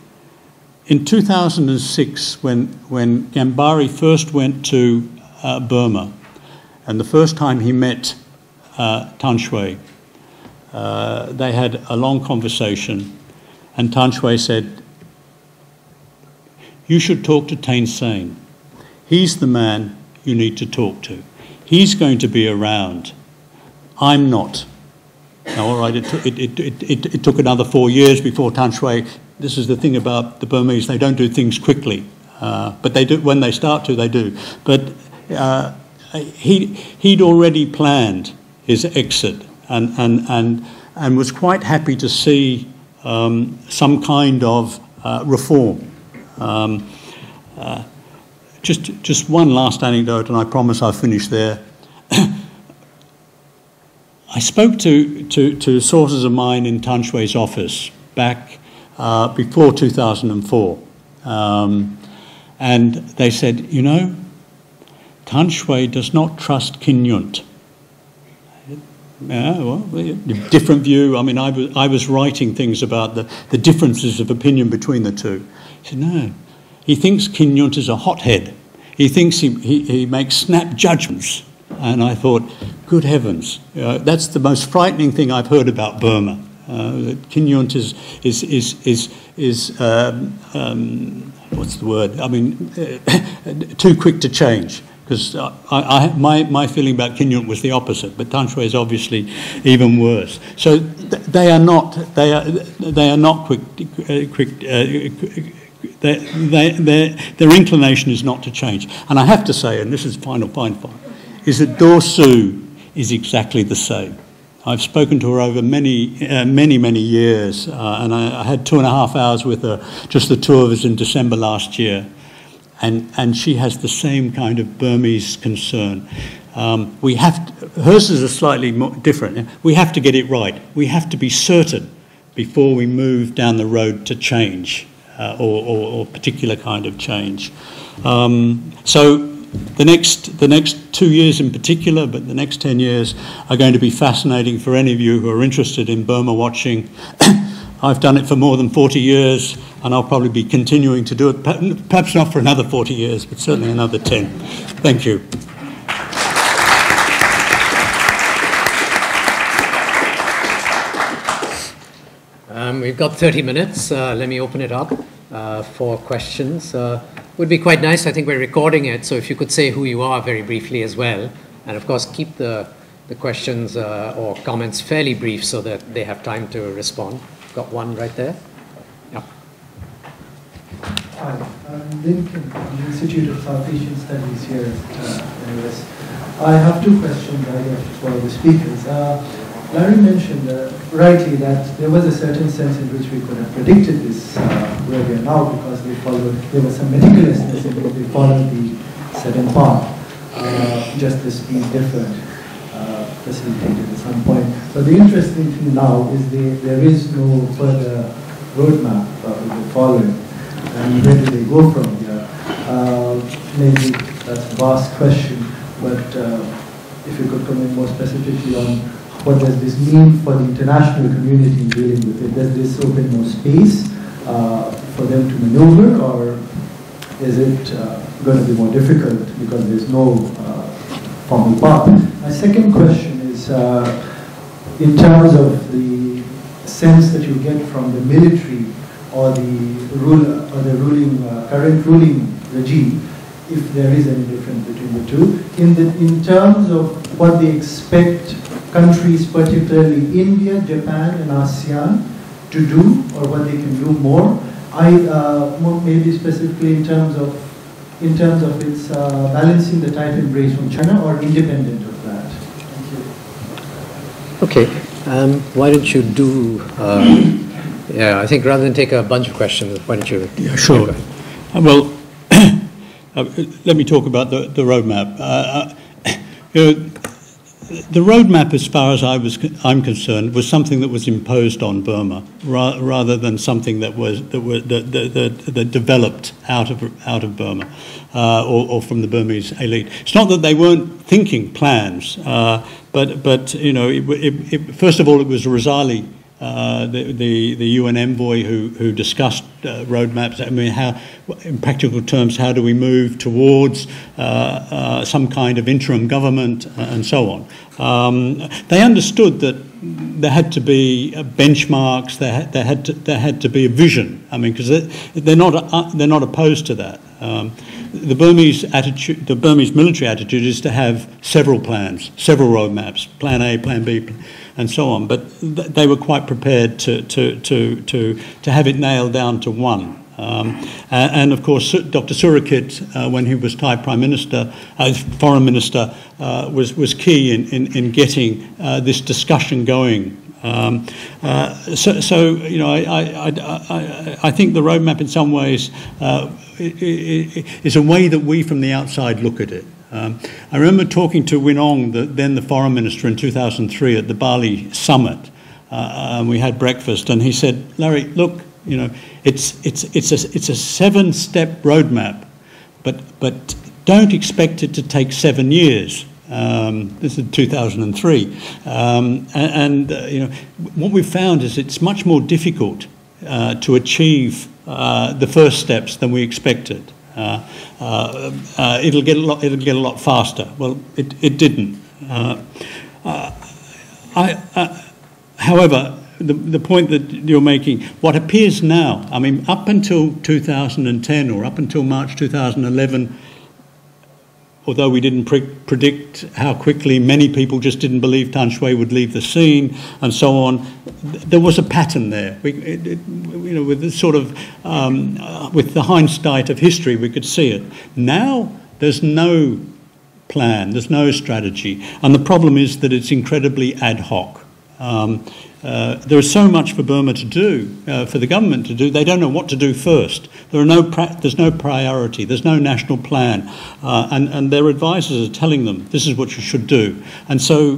in two thousand six, when when Gambari first went to uh, Burma, and the first time he met uh, Than Shwe, uh, they had a long conversation, and Than Shwe said, "You should talk to Thein Sein. He's the man you need to talk to. He's going to be around. I'm not." Now, all right, it, it, it, it, it took another four years before Than Shwe. This is the thing about the Burmese, they don't do things quickly. Uh, but they do, when they start to, they do. But uh, he, he'd already planned his exit, and, and, and, and was quite happy to see um, some kind of uh, reform. Um, uh, just, just one last anecdote, and I promise I'll finish there. I spoke to, to, to sources of mine in Than Shwe's office back uh, before two thousand four, um, and they said, you know, Than Shwe does not trust Khin Nyunt. Yeah, well, different view. I mean, I was, I was writing things about the, the differences of opinion between the two. He said, no, he thinks Khin Nyunt is a hothead. He thinks he, he, he makes snap judgments. And I thought, good heavens, you know, that's the most frightening thing I've heard about Burma. Uh, that Khin Nyunt is, is, is, is, is um, um, what's the word? I mean, too quick to change. Because I, I, my, my feeling about Khin Nyunt was the opposite, but Than Shwe is obviously even worse. So th they are not they are they are not quick uh, quick. Uh, quick they, they, their, their inclination is not to change. And I have to say, and this is final fine fine, is that Daw Suu is exactly the same. I've spoken to her over many, uh, many, many years, uh, and I, I had two and a half hours with her, just the two of us, in December last year. And, and she has the same kind of Burmese concern. Um, we have to, hers is a slightly more different. We have to get it right. We have to be certain before we move down the road to change, uh, or, or, or particular kind of change. Um, so the next, the next two years in particular, but the next ten years are going to be fascinating for any of you who are interested in Burma watching. I've done it for more than forty years, and I'll probably be continuing to do it, perhaps not for another forty years, but certainly another ten. Thank you. Um, we've got thirty minutes. Uh, let me open it up uh, for questions. Uh, would be quite nice. I think we're recording it, so if you could say who you are very briefly as well. And, of course, keep the, the questions uh, or comments fairly brief so that they have time to respond. Got one right there. Yeah. Hi, I'm Lincoln from the Institute of South Asian Studies here at the U S. I have two questions for the speakers. Uh, Larry mentioned uh, rightly that there was a certain sense in which we could have predicted this uh, where we are now, because we followed, there was some meticulousness in which we followed the certain path. Uh, justice being different. Facilitated at some point. So the interesting thing now is the, there is no further roadmap for following, and where do they go from here? Uh, maybe that's a vast question, but uh, if you could comment more specifically on what does this mean for the international community dealing with it? Does this open more space uh, for them to maneuver, or is it uh, going to be more difficult because there's no uh, formal path? My second question is uh, in terms of the sense that you get from the military or the rule or the ruling uh, current ruling regime, if there is any difference between the two, in the in terms of what they expect countries, particularly India, Japan, and ASEAN, to do, or what they can do more. I uh, more maybe specifically in terms of in terms of its uh, balancing the tight embrace from China or independent of that. Thank you. Okay. Um, why don't you do? Uh, yeah, I think rather than take a bunch of questions, why don't you? Yeah, sure. Uh, well, uh, let me talk about the the roadmap. Uh, you know, the roadmap, as far as I was, I'm concerned, was something that was imposed on Burma, ra rather than something that was that was that, that, that, that developed out of out of Burma, uh, or, or from the Burmese elite. It's not that they weren't thinking plans, uh, but but you know, it, it, it, first of all, it was Ghazali, uh, the, the the U N envoy, who who discussed uh, roadmaps. I mean, how, in practical terms, how do we move towards uh, uh, some kind of interim government uh, and so on. Um, they understood that there had to be benchmarks. There had, there had to there had to be a vision. I mean, because they, they're not uh, they're not opposed to that. Um, the Burmese attitude, the Burmese military attitude, is to have several plans, several roadmaps, Plan A, Plan B, and so on. But th they were quite prepared to to to to to have it nailed down to one. Um, and, and of course, Doctor Surakit, uh, when he was Thai Prime Minister, uh, Foreign Minister, uh, was was key in in, in getting uh, this discussion going. Um, uh, so, so, you know, I I, I I think the roadmap, in some ways, uh, is a way that we from the outside look at it. Um, I remember talking to Win Aung, the, then the Foreign Minister, in two thousand three at the Bali summit, uh, and we had breakfast, and he said, "Larry, look." You know, it's it's it's a it's a seven-step roadmap, but but don't expect it to take seven years. Um, this is two thousand three, um, and, and uh, you know, what we've found is it's much more difficult uh, to achieve uh, the first steps than we expected. Uh, uh, uh, it'll get a lot it'll get a lot faster. Well, it it didn't. Uh, uh, I, uh, however. The, the point that you're making, what appears now, I mean, up until two thousand ten or up until March two thousand eleven, although we didn't pre predict how quickly, many people just didn't believe Than Shwe would leave the scene and so on, th there was a pattern there. We, it, it, you know, with the sort of, um, uh, with the hindsight of history, we could see it. Now, there's no plan, there's no strategy, and the problem is that it's incredibly ad hoc. Um, Uh, there is so much for Burma to do, uh, for the government to do. They don't know what to do first. There are no there's no priority. There's no national plan, uh, and and their advisors are telling them this is what you should do. And so, w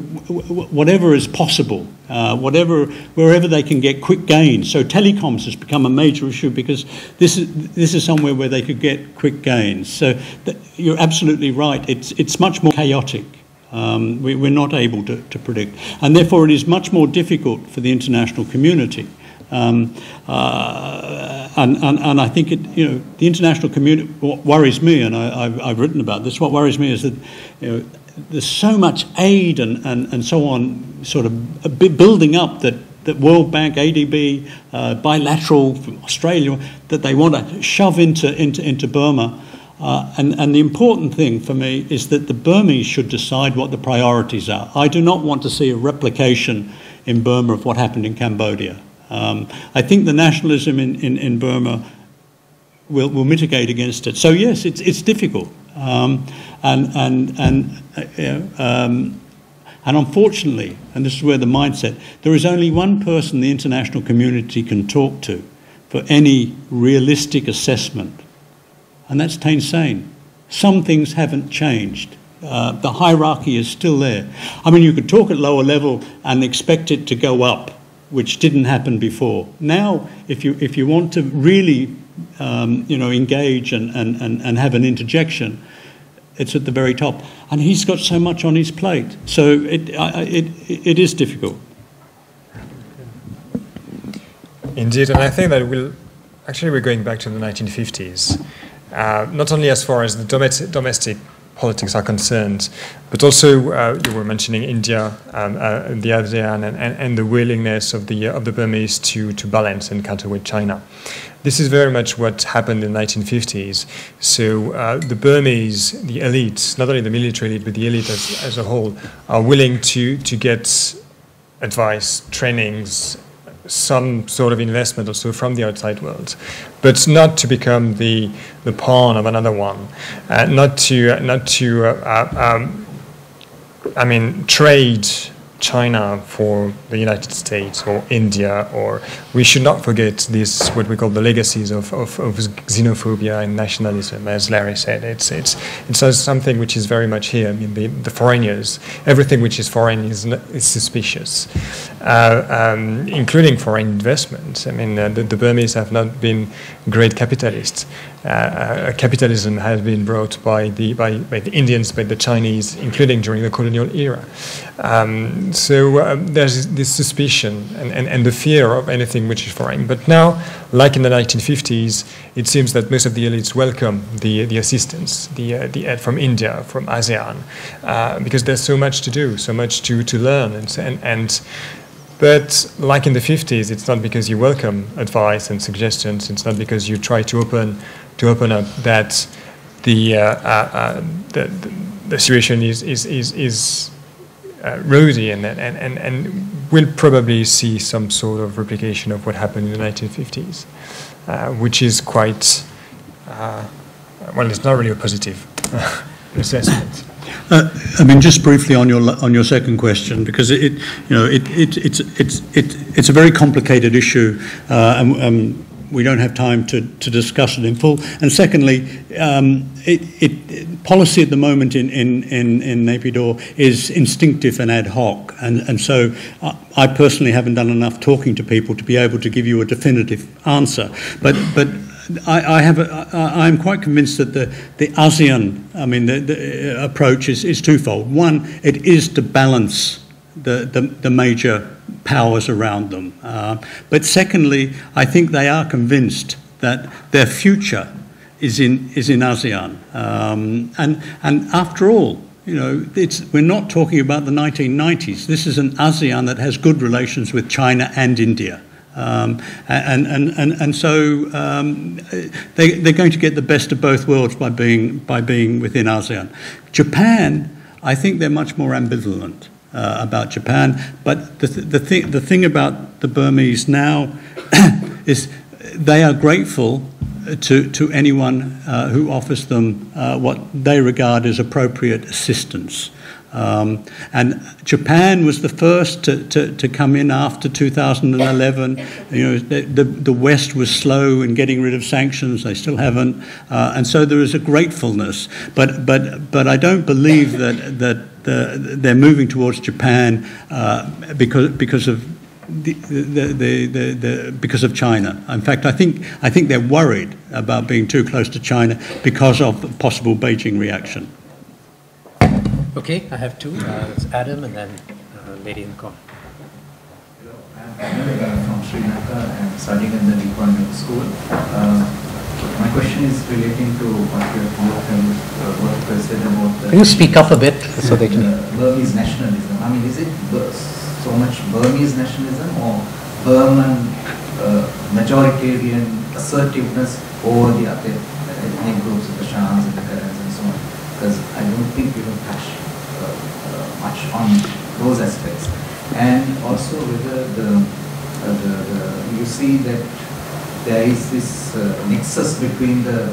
w whatever is possible, uh, whatever wherever they can get quick gains. So telecoms has become a major issue because this is this is somewhere where they could get quick gains. So th you're absolutely right. It's it's much more chaotic. Um, we, we're not able to, to predict, and therefore it is much more difficult for the international community. Um, uh, and, and, and I think it, you know, the international community. What worries me, and I, I've, I've written about this. What worries me is that, you know, there's so much aid and, and, and so on, sort of a bit building up that. That World Bank, A D B, uh, bilateral from Australia, that they want to shove into into into Burma. Uh, and, and the important thing for me is that the Burmese should decide what the priorities are. I do not want to see a replication in Burma of what happened in Cambodia. Um, I think the nationalism in, in, in Burma will, will mitigate against it. So yes, it's, it's difficult. Um, and, and, and, uh, um, and unfortunately, and this is where the mindset, there is only one person the international community can talk to for any realistic assessment. And that's Thein Sein. Some things haven't changed. Uh, the hierarchy is still there. I mean, you could talk at lower level and expect it to go up, which didn't happen before. Now, if you if you want to really, um, you know, engage and, and, and, and have an interjection, it's at the very top. And he's got so much on his plate, so it I, it it is difficult. Indeed, and I think that we'll actually we're going back to the nineteen fifties. Uh, not only as far as the domestic politics are concerned. But also, uh, you were mentioning India, um, uh, the ASEAN, and, and, and the willingness of the of the Burmese to to balance and counterweight China. This is very much what happened in the nineteen fifties. So uh, the Burmese, the elites, not only the military elite, but the elite as, as a whole, are willing to, to get advice, trainings, some sort of investment also from the outside world, but not to become the the pawn of another one, uh, not to, not to uh, um, I mean, trade China for the United States or India, or we should not forget this, what we call the legacies of, of, of xenophobia and nationalism, as Larry said. It's it's it's something which is very much here. I mean, the, the foreigners, everything which is foreign is, is suspicious, uh, um, including foreign investments. I mean, uh, the, the Burmese have not been great capitalists. Uh, capitalism has been brought by the by, by the Indians, by the Chinese, including during the colonial era. Um, so um, there's this suspicion and, and, and the fear of anything which is foreign. But now, like in the nineteen fifties, it seems that most of the elites welcome the the assistance, the uh, the aid from India, from ASEAN, uh, because there's so much to do, so much to to learn, and and. and But like in the fifties, it's not because you welcome advice and suggestions. It's not because you try to open to open up that the uh, uh, the, the situation is is is, is uh, rosy, and, and and and we'll probably see some sort of replication of what happened in the nineteen fifties, uh, which is quite uh, well. It's not really a positive assessment. Uh, I mean, just briefly on your on your second question, because it, you know, it, it it's it's it, it's a very complicated issue, uh, and um, we don't have time to to discuss it in full. And secondly, um, it, it policy at the moment in in in, in Naypyidaw is instinctive and ad hoc, and and so I, I personally haven't done enough talking to people to be able to give you a definitive answer, but but. I, I have. A, I, I'm quite convinced that the, the ASEAN, I mean, the, the approach is, is twofold. One, it is to balance the the, the major powers around them. Uh, but secondly, I think they are convinced that their future is in is in ASEAN. Um, and and after all, you know, it's we're not talking about the nineteen nineties. This is an ASEAN that has good relations with China and India. Um, and, and, and, and so um, they, they're going to get the best of both worlds by being, by being within ASEAN. Japan, I think they're much more ambivalent uh, about Japan, but the, th the, thing, the thing about the Burmese now is they are grateful to, to anyone uh, who offers them uh, what they regard as appropriate assistance. Um, and Japan was the first to, to, to come in after two thousand eleven. You know, the, the West was slow in getting rid of sanctions. They still haven't, uh, and so there is a gratefulness. But but but I don't believe that that the, they're moving towards Japan uh, because because of the the, the the the because of China. In fact, I think I think they're worried about being too close to China because of the possible Beijing reaction. Okay, I have two. Uh, it's Adam and then uh, lady in the corner. Hello, I'm Renaud from Sri Lanka. I'm studying in the Lee Kuan Yew School. Uh, my question is relating to what you have both uh, what you said about the. Can you speak up a bit so they can? Uh, Burmese nationalism. I mean, is it so much Burmese nationalism or Burman uh, majoritarian assertiveness over the other ethnic groups, the Shans and the Karens and so on? Because I don't think we don't touch uh, uh, much on those aspects, and also whether the, uh, the, the you see that there is this uh, nexus between the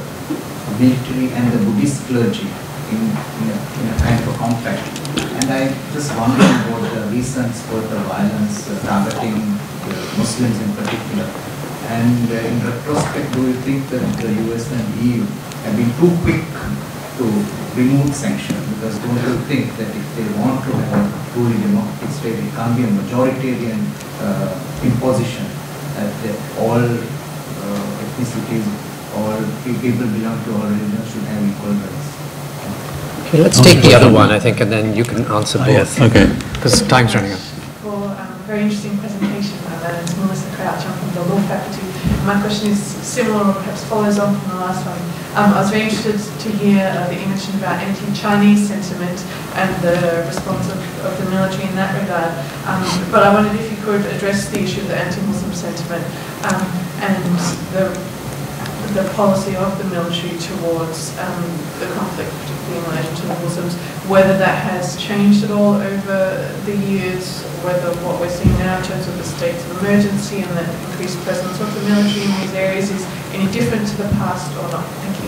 military and the Buddhist clergy in, in, a, in a kind of a compact, and I just wonder about the reasons for the violence uh, targeting the Muslims in particular. And uh, in retrospect, do you think that the U S and E U have been too quick to remove sanctions? Because don't you think that if they want to have a truly democratic state, it can't be a majoritarian uh, imposition that, that all uh, ethnicities, all people belong to all religions should have equal rights? Okay, let's take the other one, I think, and then you can answer both. Oh, yes. Okay, because time's running out. For um, very interesting presentation, and it's Melissa Crouch. I'm from the law faculty. My question is similar, or perhaps follows on from the last one. Um, I was very interested to hear uh, the mention about anti-Chinese sentiment and the response of, of the military in that regard. Um, but I wondered if you could address the issue of the anti-Muslim sentiment um, and the, the policy of the military towards um, the conflict, particularly in relation to the Muslims, whether that has changed at all over the years, whether what we're seeing now in terms of the states of emergency and the increased presence of the military in these areas is any different to the past or not. Thank you.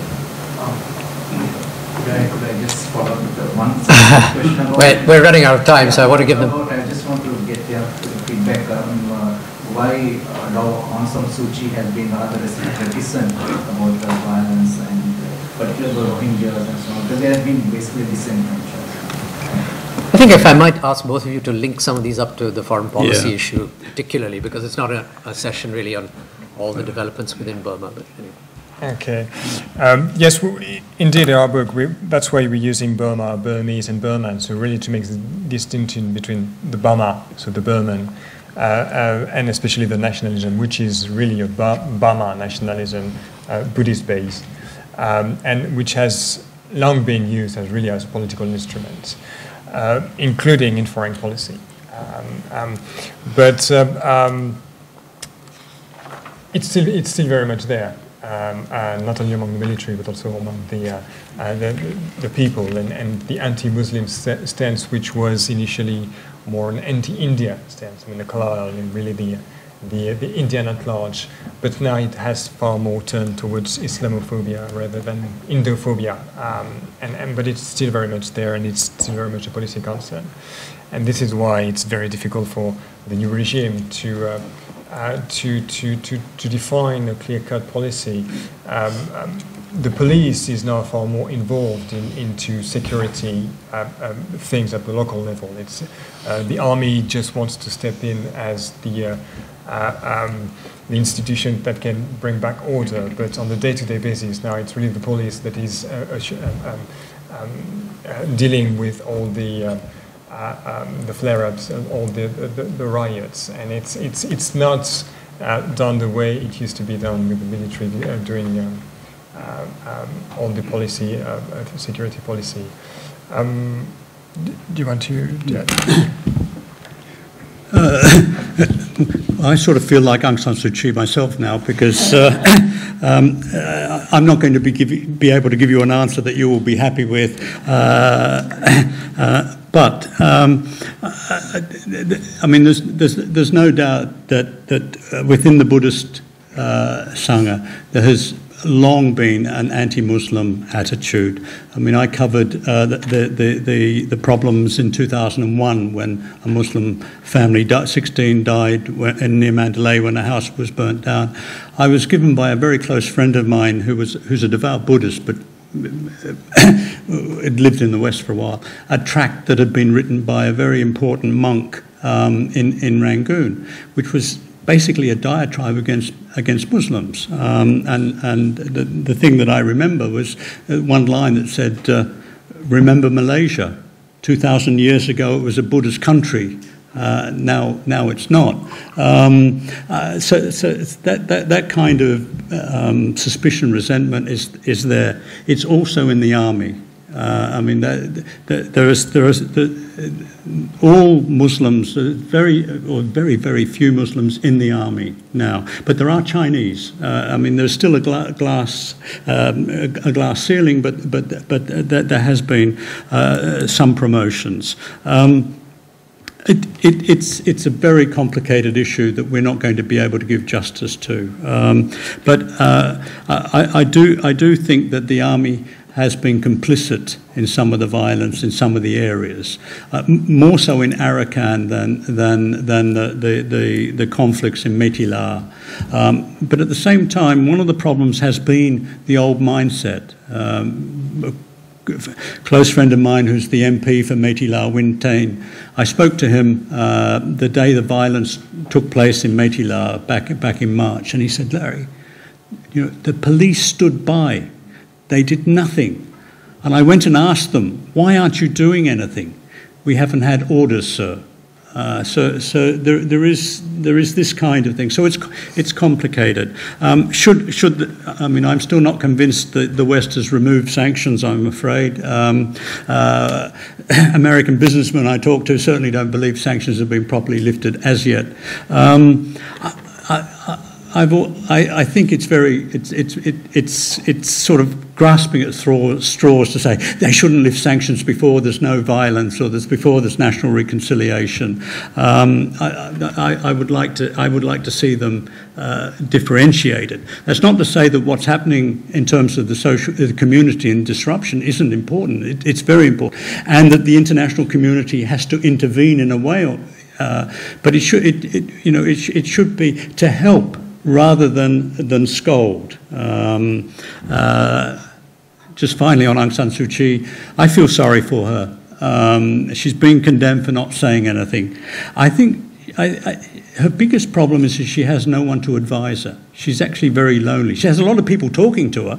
Could I, could I just follow up with the one question? About we're running out of time, so I want to give them... I just want to get their feedback on uh, why uh, Aung San Suu Kyi has been rather reticent about the violence and uh, particularly Rohingyas and so on, because there has been basically dissentment. I think if I might ask both of you to link some of these up to the foreign policy yeah. issue, particularly, because it's not a, a session really on all the developments within Burma. But anyway. Okay. Um, yes, we, indeed, in our book, we, that's why we're using Burma, Burmese and Burman, so really to make the distinction between the Burma, so the Burman, uh, uh, and especially the nationalism, which is really a Burma nationalism, uh, Buddhist-based, um, and which has long been used as really as a political instrument, uh, including in foreign policy. Um, um, but uh, um, it's, still, it's still very much there. Um, uh, not only among the military, but also among the, uh, uh, the, the people, and, and the anti-Muslim st stance, which was initially more an anti-India stance, I mean the colonial and really the, the, the Indian at large, but now it has far more turned towards Islamophobia rather than Indophobia, um, and, and, but it's still very much there, and it's still very much a policy concern. And this is why it's very difficult for the new regime to uh, Uh, to, to, to, to define a clear-cut policy. Um, um, the police is now far more involved in, into security uh, um, things at the local level. It's, uh, the army just wants to step in as the, uh, uh, um, the institution that can bring back order, but on the day-to-day basis now it's really the police that is uh, uh, um, um, uh, dealing with all the uh, Uh, um, the flare-ups and all the, the, the riots, and it's it's it's not uh, done the way it used to be done with the military uh, doing um, uh, um, all the policy, uh, uh, security policy. Um, do you want to? Yeah. Uh, I sort of feel like Aung San Suu Kyi myself now, because uh, um, uh, I'm not going to be give, be able to give you an answer that you will be happy with. Uh, uh, But um, I mean, there's, there's there's no doubt that that within the Buddhist uh, sangha there has long been an anti-Muslim attitude. I mean, I covered uh, the, the the the problems in two thousand one when a Muslim family, sixteen, died in near Mandalay when a house was burnt down. I was given by a very close friend of mine who was who's a devout Buddhist, but had lived in the West for a while, a tract that had been written by a very important monk um, in, in Rangoon, which was basically a diatribe against against Muslims. Um, and and the, the thing that I remember was one line that said, uh, remember Malaysia, two thousand years ago it was a Buddhist country. Uh, now, now it's not. Um, uh, so, so it's that, that that kind of um, suspicion, resentment is is there. It's also in the army. Uh, I mean, that, that, there is there is the, all Muslims, very or very very few Muslims in the army now. But there are Chinese. Uh, I mean, there's still a gla glass um, a glass ceiling, but but but there has been uh, some promotions. Um, It, it, it's, it's a very complicated issue that we're not going to be able to give justice to. Um, but uh, I, I, do, I do think that the army has been complicit in some of the violence in some of the areas, uh, more so in Arakan than, than, than the, the, the, the conflicts in Meiktila. Um, but at the same time, one of the problems has been the old mindset. Um, Close friend of mine, who's the M P for Meiktila, Thein Sein. I spoke to him uh, the day the violence took place in Meiktila back back in March, and he said, "Larry, you know, the police stood by; they did nothing." And I went and asked them, "Why aren't you doing anything?" "We haven't had orders, sir." Uh, so, so there, there is there is this kind of thing. So it's it's complicated. Um, should should the, I mean I'm still not convinced that the West has removed sanctions. I'm afraid um, uh, American businessmen I talk to certainly don't believe sanctions have been properly lifted as yet. Um, I, I, I've, I, I think it's very it's it's it, it's it's sort of. grasping at straws to say they shouldn't lift sanctions before there's no violence or there's before there's national reconciliation. Um, I, I, I would like to I would like to see them uh, differentiated. That's not to say that what's happening in terms of the social the community and disruption isn't important. It, it's very important, and that the international community has to intervene in a way. Or, uh, but it should it, it you know it, it should be to help rather than than scold. Um, uh, Just finally on Aung San Suu Kyi, I feel sorry for her. Um, she's been condemned for not saying anything. I think I, I, her biggest problem is that she has no one to advise her. She's actually very lonely. She has a lot of people talking to her.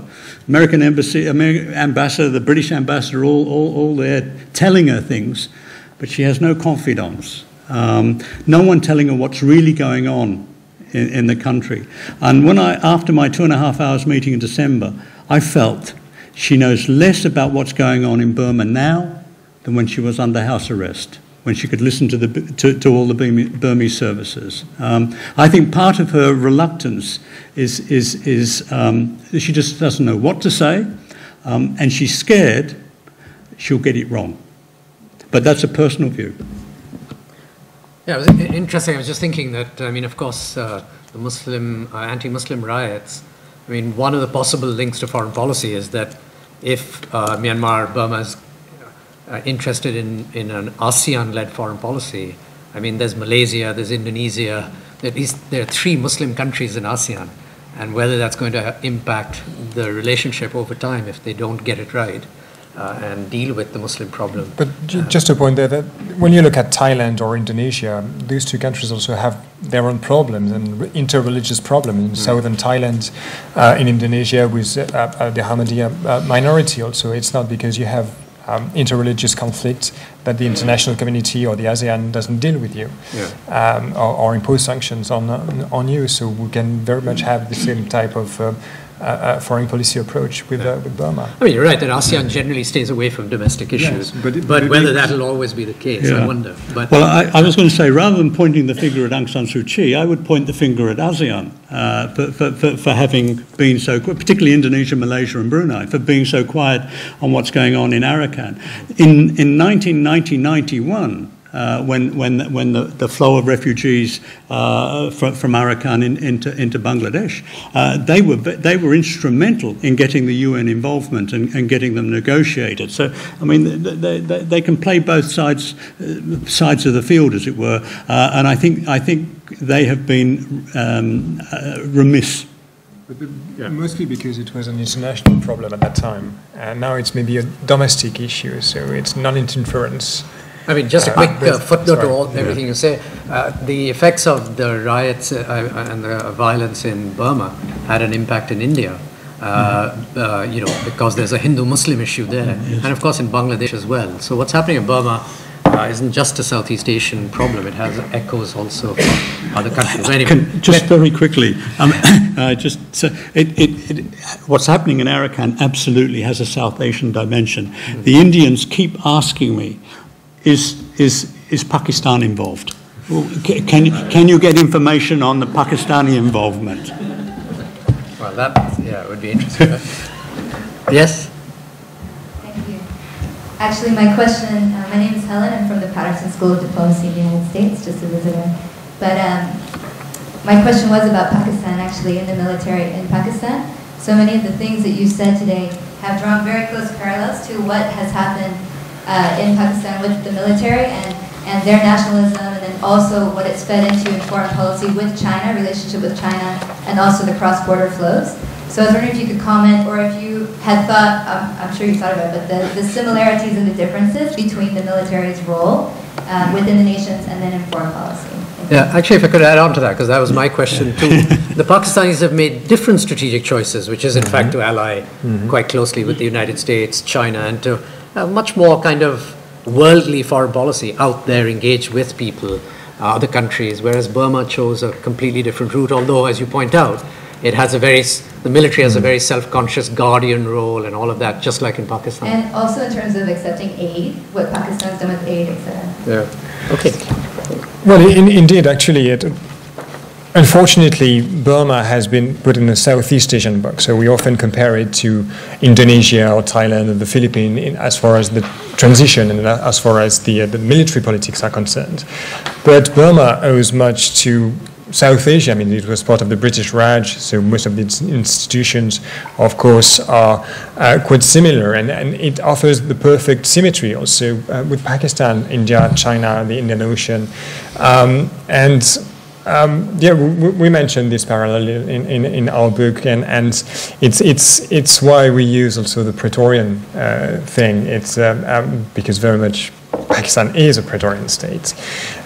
American embassy, American ambassador, the British ambassador, all, all, all there telling her things, but she has no confidants. Um, no one telling her what's really going on in, in the country. And when I, after my two and a half hours meeting in December, I felt she knows less about what's going on in Burma now than when she was under house arrest, when she could listen to, the, to, to all the Burmese services. Um, I think part of her reluctance is, is, is um, she just doesn't know what to say, um, and she's scared she'll get it wrong. But that's a personal view. Yeah, it was interesting. I was just thinking that, I mean, of course, uh, the Muslim, uh, anti-Muslim riots, I mean, one of the possible links to foreign policy is that if uh, Myanmar, Burma is uh, interested in, in an ASEAN-led foreign policy, I mean, there's Malaysia, there's Indonesia, at least there are three Muslim countries in ASEAN, and whether that's going to impact the relationship over time if they don't get it right uh, and deal with the Muslim problem. But uh, just a point there, that when you look at Thailand or Indonesia, these two countries also have their own problems and interreligious problems in mm. southern Thailand, uh, in Indonesia with uh, uh, the Ahmadiyya uh, minority also. It's not because you have um, interreligious conflict that the international community or the ASEAN doesn't deal with you yeah. um, or, or impose sanctions on, on on you. So we can very much have the same type of uh, Uh, foreign policy approach with, uh, with Burma. I mean, you're right that ASEAN generally stays away from domestic issues, yes, but, it, but, but whether that will always be the case, yeah. I wonder. But well, I, I was going to say, rather than pointing the finger at Aung San Suu Kyi, I would point the finger at ASEAN uh, for, for, for, for having been so, particularly Indonesia, Malaysia and Brunei, for being so quiet on what's going on in Arakan. In, in nineteen ninety to ninety-one, Uh, when when when the, the flow of refugees uh, from, from Arakan in, into into Bangladesh, uh, they were they were instrumental in getting the U N involvement and, and getting them negotiated. So I mean they, they, they can play both sides uh, sides of the field, as it were. Uh, and I think I think they have been um, uh, remiss. But the, yeah. Mostly because it was an international problem at that time, and now it's maybe a domestic issue. So it's non-interference. I mean, just a quick uh, footnote Sorry. to all, everything yeah. you say. Uh, the effects of the riots uh, and the violence in Burma had an impact in India, uh, mm-hmm. uh, you know, because there's a Hindu-Muslim issue there, yes. and of course in Bangladesh as well. So what's happening in Burma uh, isn't just a Southeast Asian problem; it has echoes also from other countries. Anyway, Can, just very quickly, um, uh, just so it, it, it, what's happening in Arakan absolutely has a South Asian dimension. Mm-hmm. The Indians keep asking me, Is is is Pakistan involved? Can you can you get information on the Pakistani involvement? Well, that yeah, it would be interesting. Yes. Thank you. Actually, my question. Uh, my name is Helen. I'm from the Patterson School of Diplomacy in the United States, just a visitor. But um, my question was about Pakistan. Actually, in the military in Pakistan, so many of the things that you said today have drawn very close parallels to what has happened Uh, in Pakistan with the military and, and their nationalism, and then also what it's fed into in foreign policy with China, relationship with China, and also the cross-border flows. So I was wondering if you could comment, or if you had thought, um, I'm sure you thought about it, but the, the similarities and the differences between the military's role um, within the nations and then in foreign policy. Yeah, actually, if I could add on to that, because that was my question too. The Pakistanis have made different strategic choices, which is in mm-hmm. fact to ally mm-hmm. quite closely with the United States, China, and to Uh, much more kind of worldly foreign policy out there, engage with people, uh, other countries, whereas Burma chose a completely different route, although, as you point out, it has a very, the military has a very self-conscious guardian role and all of that, just like in Pakistan. And also in terms of accepting aid, what Pakistan's done with aid, et cetera. Yeah. Okay. Well, in, indeed, actually, it, unfortunately, Burma has been put in the Southeast Asian box, so we often compare it to Indonesia or Thailand or the Philippines in, as far as the transition and as far as the, uh, the military politics are concerned. But Burma owes much to South Asia. I mean, it was part of the British Raj, so most of its institutions, of course, are uh, quite similar, and, and it offers the perfect symmetry also uh, with Pakistan, India, China, the Indian Ocean. Um, and um, yeah, we, we mentioned this parallel in, in, in our book, and, and it's, it's, it's why we use also the Praetorian uh, thing. It's um, um, because very much Pakistan is a Praetorian state,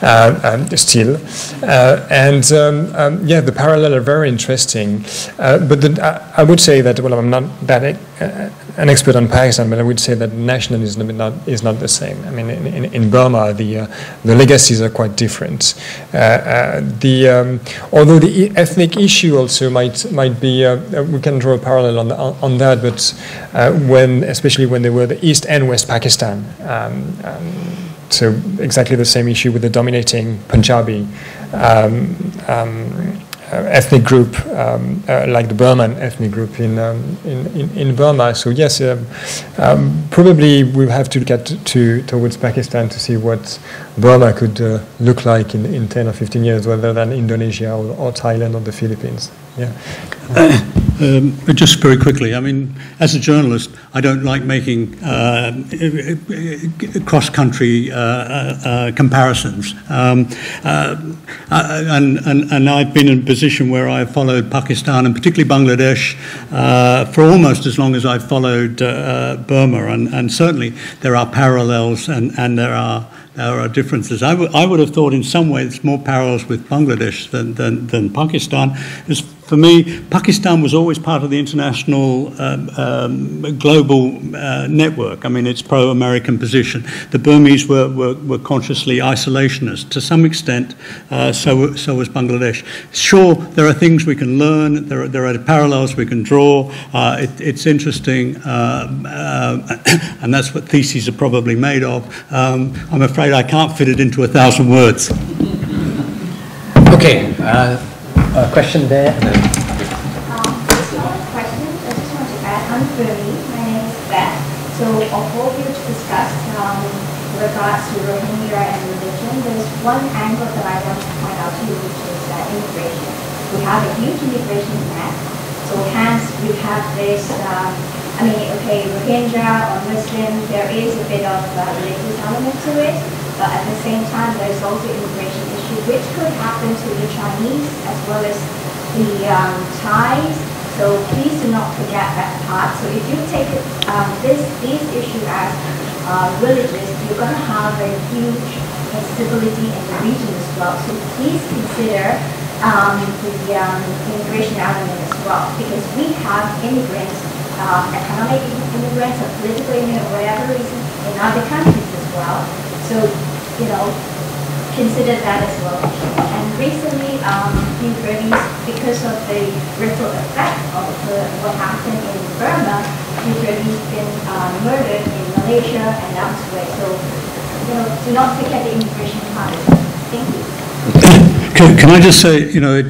uh, um, still. Uh, and um, um, yeah, the parallels are very interesting. Uh, but the, I, I would say that, well, I'm not that e uh, an expert on Pakistan, but I would say that nationalism is not, is not the same. I mean, in, in, in Burma, the, uh, the legacies are quite different. Uh, uh, the, um, although the ethnic issue also might, might be, uh, we can draw a parallel on, the, on that, but uh, when, especially when they were the East and West Pakistan, um, um, so exactly the same issue with the dominating Punjabi um, um, uh, ethnic group, um, uh, like the Burman ethnic group in um, in, in, in Burma. So yes, um, um, probably we have to look at to towards Pakistan to see what Burma could uh, look like in, in ten or fifteen years, rather than Indonesia or, or Thailand or the Philippines. Yeah. Um, just very quickly, I mean, as a journalist, I don't like making uh, cross-country uh, uh, comparisons. Um, uh, and, and, and I've been in a position where I've followed Pakistan and particularly Bangladesh uh, for almost as long as I've followed uh, Burma. And, and certainly there are parallels and, and there are There are differences. I, w I would have thought in some ways more parallels with Bangladesh than, than, than Pakistan. As for me, Pakistan was always part of the international um, um, global uh, network. I mean, its pro-American position. The Burmese were, were, were consciously isolationist to some extent, uh, so, so was Bangladesh. Sure, there are things we can learn, there are, there are parallels we can draw. Uh, it, it's interesting, uh, uh, and that's what theses are probably made of. Um, I'm afraid I can't fit it into a thousand words. Okay, uh, a question there. Um, just one question. I just want to add on query. My name is Beth. So, of what you discussed um, with regards to Rohingya and religion, there's one angle that I want to point out to you, which is uh, immigration. We have a huge immigration map. So, hence, we have this. Um, I mean, okay, Rohingya or Muslim, there is a bit of uh, religious element to it, but at the same time, there's also immigration issue, which could happen to the Chinese as well as the um, Thais. So please do not forget that part. So if you take um, this these issues as uh, religious, you're going to have a huge instability in the region as well. So please consider um, the um, immigration element as well, because we have immigrants. Um, economic immigrants or political immigrants or whatever reason in other countries as well. So, you know, consider that as well. And recently, um, in Burmese, because of the ripple effect of the, what happened in Burma, in Burmese been um, murdered in Malaysia and elsewhere. So, you know, do not forget the immigration part. Thank you. Can, can I just say, you know, it,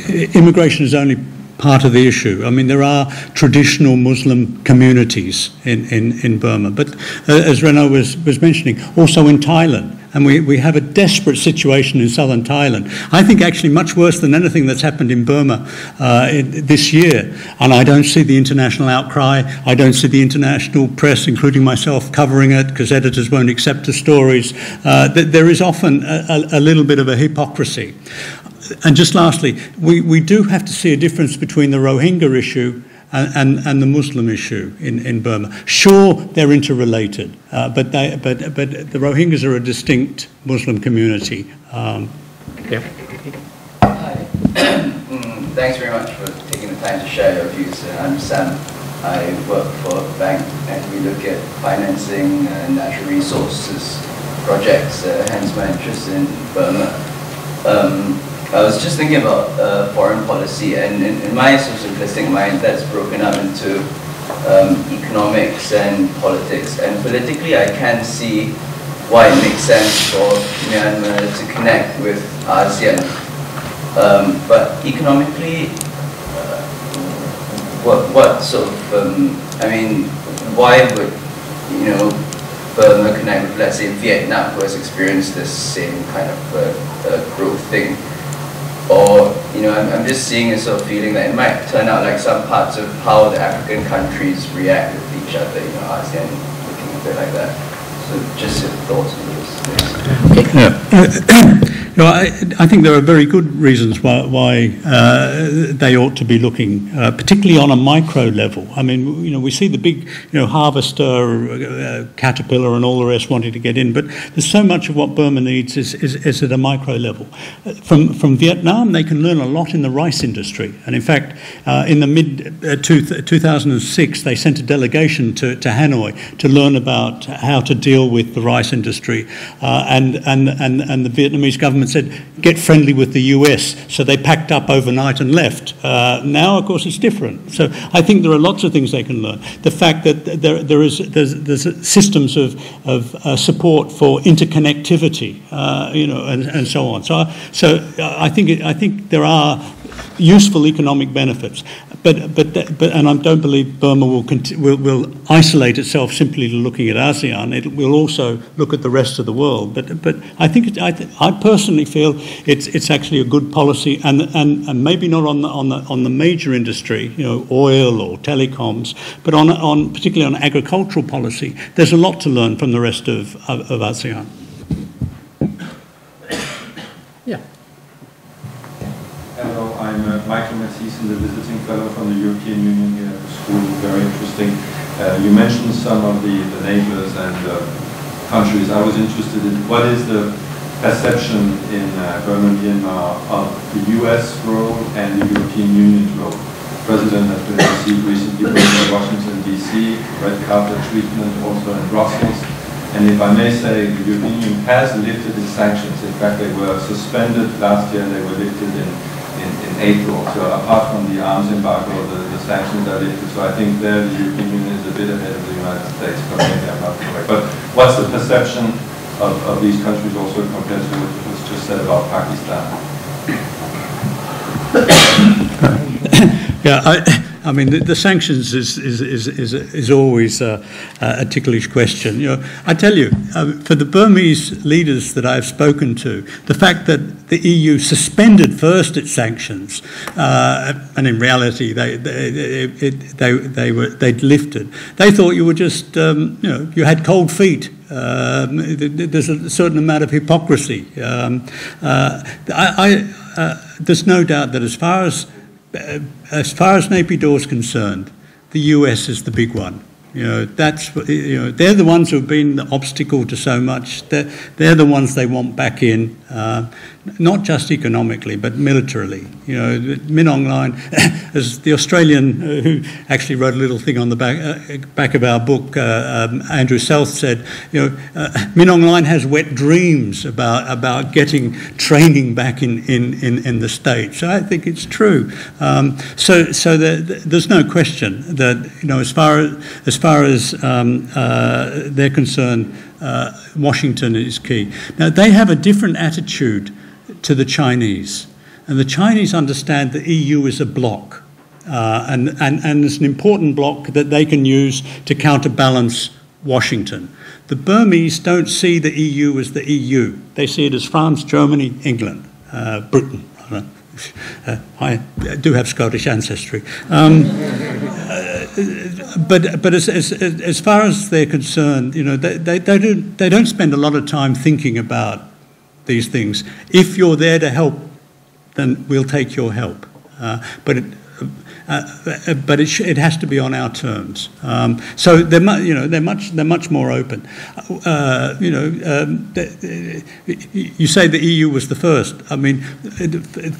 it, immigration is only part of the issue. I mean, there are traditional Muslim communities in, in, in Burma, but uh, as Renaud was, was mentioning, also in Thailand. And we, we have a desperate situation in southern Thailand. I think actually much worse than anything that's happened in Burma uh, in, this year. And I don't see the international outcry. I don't see the international press, including myself, covering it because editors won't accept the stories. Uh, th there is often a, a, a little bit of a hypocrisy. And just lastly, we, we do have to see a difference between the Rohingya issue and, and, and the Muslim issue in, in Burma. Sure, they're interrelated, uh, but, they, but, but the Rohingyas are a distinct Muslim community. Um, yeah. Hi. Thanks very much for taking the time to share your views. I'm Sam I work for a bank and we look at financing uh, natural resources projects, uh, hence my interest in Burma. Um, I was just thinking about uh, foreign policy, and in, in my sort of simplistic mind, that's broken up into um, economics and politics. And politically, I can see why it makes sense for Myanmar to connect with ASEAN. Um, but economically, uh, what, what sort of, um, I mean, why would, you know, Burma connect with, let's say, Vietnam, who has experienced this same kind of uh, uh, growth thing? Or, you know, I'm, I'm just seeing a sort of feeling that it might turn out like some parts of how the African countries react with each other, you know, ASEAN looking a bit like that. So just your thoughts on this. Okay. Yeah. No, I, I think there are very good reasons why, why uh, they ought to be looking, uh, particularly on a micro level. I mean, you know, we see the big, you know, Harvester, uh, Caterpillar and all the rest wanting to get in, but there's so much of what Burma needs is, is, is at a micro level. Uh, from, from Vietnam, they can learn a lot in the rice industry. And in fact, uh, in the mid-two thousand six, they sent a delegation to, to Hanoi to learn about how to deal with the rice industry, uh, and, and, and, and the Vietnamese government said, get friendly with the U S, so they packed up overnight and left. Uh, now, of course, it's different. So I think there are lots of things they can learn. The fact that there, there is there's, there's systems of, of uh, support for interconnectivity, uh, you know, and, and so on. So, so I think it, I think there are useful economic benefits. But, but, but, and I don't believe Burma will, will, will isolate itself simply to looking at ASEAN. It will also look at the rest of the world. But, but I think, it, I, th I personally feel it's, it's actually a good policy, and, and, and maybe not on the, on, the, on the major industry, you know, oil or telecoms, but on, on particularly on agricultural policy, there's a lot to learn from the rest of, of, of ASEAN. Yeah. Hello, I'm uh, Michael Mathiessen, the visiting fellow from the European Union uh, School. Very interesting. Uh, you mentioned some of the, the neighbors and uh, countries. I was interested in what is the perception in uh, Burma, Myanmar of the U S role and the European Union's role. The president has been received recently in Washington, D C, red carpet treatment also in Brussels. And if I may say, the European Union has lifted its sanctions. In fact, they were suspended last year, they were lifted in In, in April. So apart from the arms embargo, the, the sanctions are lifted. So I think there the European Union is a bit ahead of the United States, but maybe I'm not correct. But what's the perception of, of these countries also compared to what was just said about Pakistan? Yeah, I... I mean, the, the sanctions is, is, is, is, is always uh, a ticklish question. You know, I tell you, uh, for the Burmese leaders that I've spoken to, the fact that the E U suspended first its sanctions, uh, and in reality they, they, it, it, they, they were, they'd lifted, they thought you were just, um, you know, you had cold feet. Um, there's a certain amount of hypocrisy. Um, uh, I, I, uh, there's no doubt that as far as As far as Naypyidaw is concerned, the U S is the big one. You know, that's, you know, they're the ones who have been the obstacle to so much. They're, they're the ones they want back in, uh, not just economically, but militarily. You know, Min Aung Hlaing, as the Australian uh, who actually wrote a little thing on the back, uh, back of our book, uh, um, Andrew South said, you know, uh, Min Aung Hlaing has wet dreams about about getting training back in in in, in the States. So I think it's true. Um, so so there, there's no question that, you know, as far as as far as um, uh, they're concerned, uh, Washington is key. Now, they have a different attitude to the Chinese. And the Chinese understand the E U is a bloc, uh, and, and, and it's an important bloc that they can use to counterbalance Washington. The Burmese don't see the E U as the E U. They see it as France, Germany, England, uh, Britain. Uh, I do have Scottish ancestry. Um, But but as, as as far as they're concerned, you know, they, they they do they don't spend a lot of time thinking about these things. If you're there to help, then we'll take your help. Uh, but it uh, but it sh it has to be on our terms. Um, so they're mu you know they're much they're much more open. Uh, you know, um, you say the E U was the first. I mean,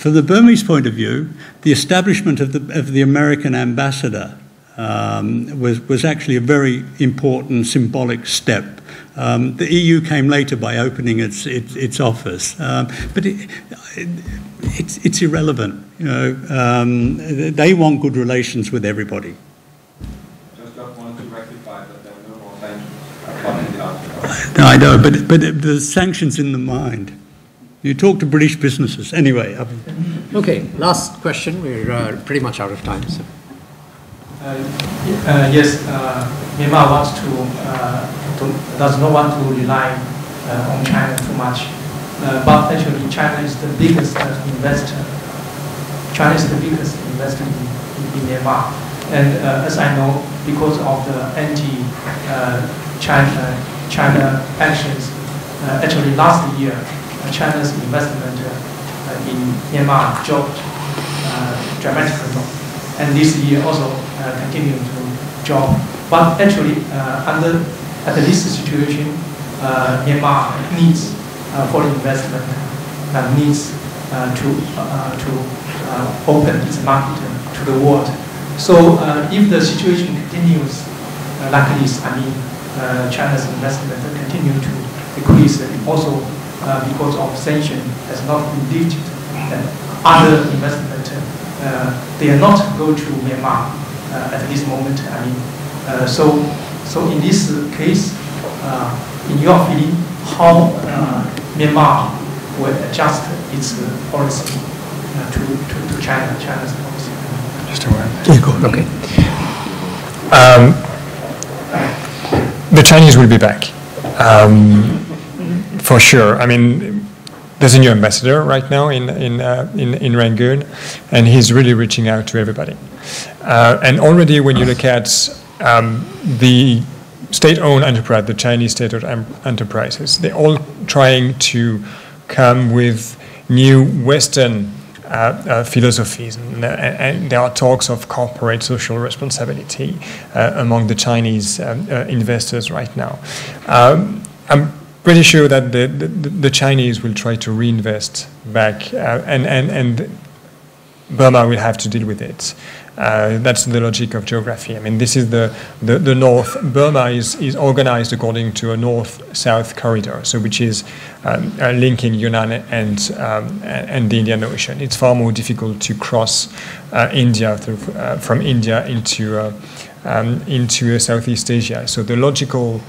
from the Burmese point of view, the establishment of the of the American ambassador. um, was, was actually a very important symbolic step. Um, the E U came later by opening its, its, its office, um, but it, it, it's, it's irrelevant. You know, um, they want good relations with everybody. No, I know, but, but the sanctions in the mind. You talk to British businesses. Anyway. I'll... Okay, last question. We're uh, pretty much out of time. So. Uh, uh, yes, uh, Myanmar wants to, uh, to, does not want to rely uh, on China too much. Uh, but actually, China is the biggest investor. China is the biggest investor in, in, in Myanmar. And uh, as I know, because of the anti-China uh, China actions. Uh, actually, last year, uh, China's investment uh, in Myanmar dropped uh, dramatically, and this year also uh, continued to drop. But actually, uh, under at this situation, uh, Myanmar needs uh, foreign investment and needs uh, to uh, to uh, open its market to the world. So, uh, if the situation continues uh, like this, I mean. Uh, China's investment continue to decrease, and also uh, because of sanction has not been lifted, and other investment uh, they are not go to Myanmar uh, at this moment. I mean, uh, so so in this case, uh, in your feeling, how uh, Myanmar will adjust its uh, policy uh, to, to to China, China's policy? Just a moment. Yeah, go on. Okay. Um, The Chinese will be back, um, for sure. I mean, there's a new ambassador right now in in uh, in, in Rangoon, and he's really reaching out to everybody. Uh, and already, when you look at um, the state-owned enterprise, the Chinese state-owned enterprises, they're all trying to come with new Western uh, uh, philosophies, and, and there are talks of corporate social responsibility uh, among the Chinese um, uh, investors right now. Um, I'm pretty sure that the, the, the Chinese will try to reinvest back, uh, and, and, and Burma will have to deal with it. Uh, that's the logic of geography. I mean, this is the, the, the north. Burma is, is organized according to a north-south corridor, so which is um, uh, linking Yunnan and, um, and the Indian Ocean. It's far more difficult to cross uh, India through, uh, from India into, uh, um, into uh, Southeast Asia. So the logical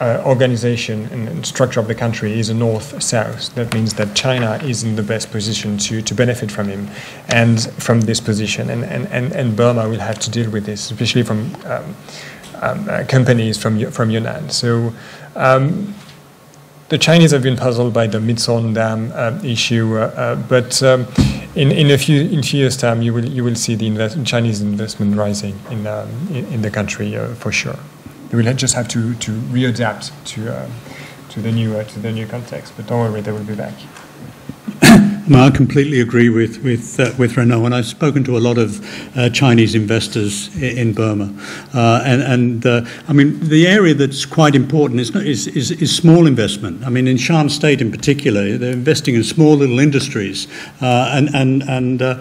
uh, organization and structure of the country is a north-south. That means that China is in the best position to, to benefit from him and from this position. And, and, and, and Burma will have to deal with this, especially from um, um, uh, companies from, from Yunnan. So um, the Chinese have been puzzled by the Myitsone Dam uh, issue, uh, uh, but um, in, in a few in few years' time, you will you will see the invest Chinese investment rising in um, in, in the country uh, for sure. They will just have to to readapt to uh, to the new uh, to the new context. But don't worry, they will be back. No, I completely agree with with uh, with Renaud, and I've spoken to a lot of uh, Chinese investors in Burma, uh, and and uh, I mean the area that's quite important is, not, is is is small investment. I mean, in Shan State in particular, they're investing in small little industries, uh, and and and uh,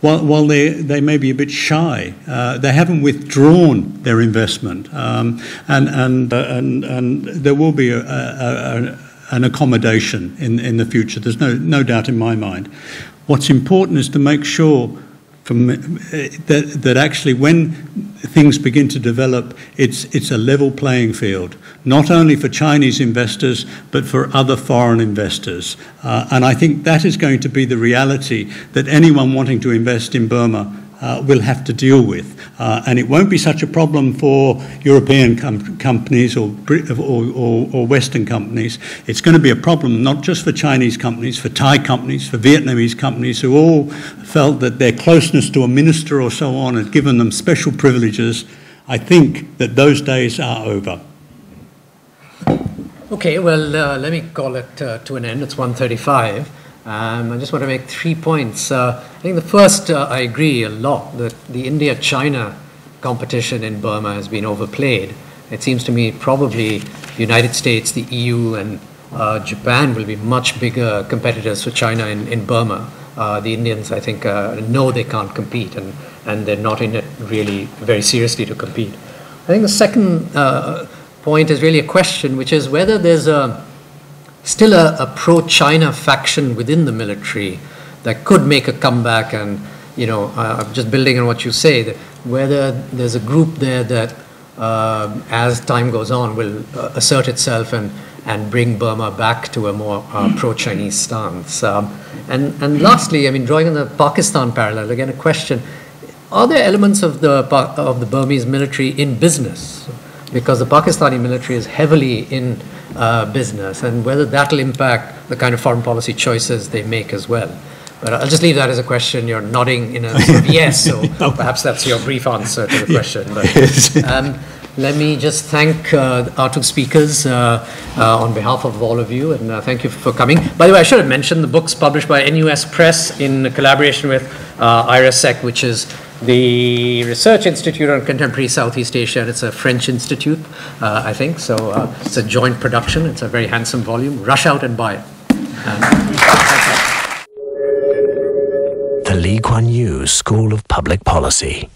while while they they may be a bit shy, uh, they haven't withdrawn their investment, um, and and uh, and and there will be a. a, a an accommodation in, in the future. There's no, no doubt in my mind. What's important is to make sure from, uh, that, that actually when things begin to develop, it's, it's a level playing field, not only for Chinese investors, but for other foreign investors. Uh, and I think that is going to be the reality that anyone wanting to invest in Burma Uh, will have to deal with, uh, and it won't be such a problem for European com companies or, or, or, or Western companies. It's going to be a problem not just for Chinese companies, for Thai companies, for Vietnamese companies who all felt that their closeness to a minister or so on had given them special privileges. I think that those days are over. Okay, well, uh, let me call it uh, to an end. It's one thirty-five. Um, I just want to make three points. Uh, I think the first, uh, I agree a lot that the India-China competition in Burma has been overplayed. It seems to me probably the United States, the E U, and uh, Japan will be much bigger competitors for China in, in Burma uh, the Indians, I think, uh, know they can't compete, and, and they're not in it really very seriously to compete. I think the second uh, point is really a question, which is whether there's a, still a, a pro-China faction within the military that could make a comeback. And, you know, uh, just building on what you say, that whether there's a group there that, uh, as time goes on, will uh, assert itself and, and bring Burma back to a more uh, pro-Chinese stance. Um, and, and lastly, I mean, drawing on the Pakistan parallel, again, a question, are there elements of the, of the Burmese military in business? Because the Pakistani military is heavily in uh, business, and whether that'll impact the kind of foreign policy choices they make as well. But I'll just leave that as a question. You're nodding in a sort of yes, so no. Perhaps that's your brief answer to the question. But, um, let me just thank uh, our two speakers uh, uh, on behalf of all of you, and uh, thank you for coming. By the way, I should have mentioned the book's published by N U S Press in collaboration with uh, I R A S E C, which is the Research Institute on Contemporary Southeast Asia, and it's a French institute, uh, I think. So uh, it's a joint production. It's a very handsome volume. Rush out and buy it. And The Lee Kuan Yew School of Public Policy.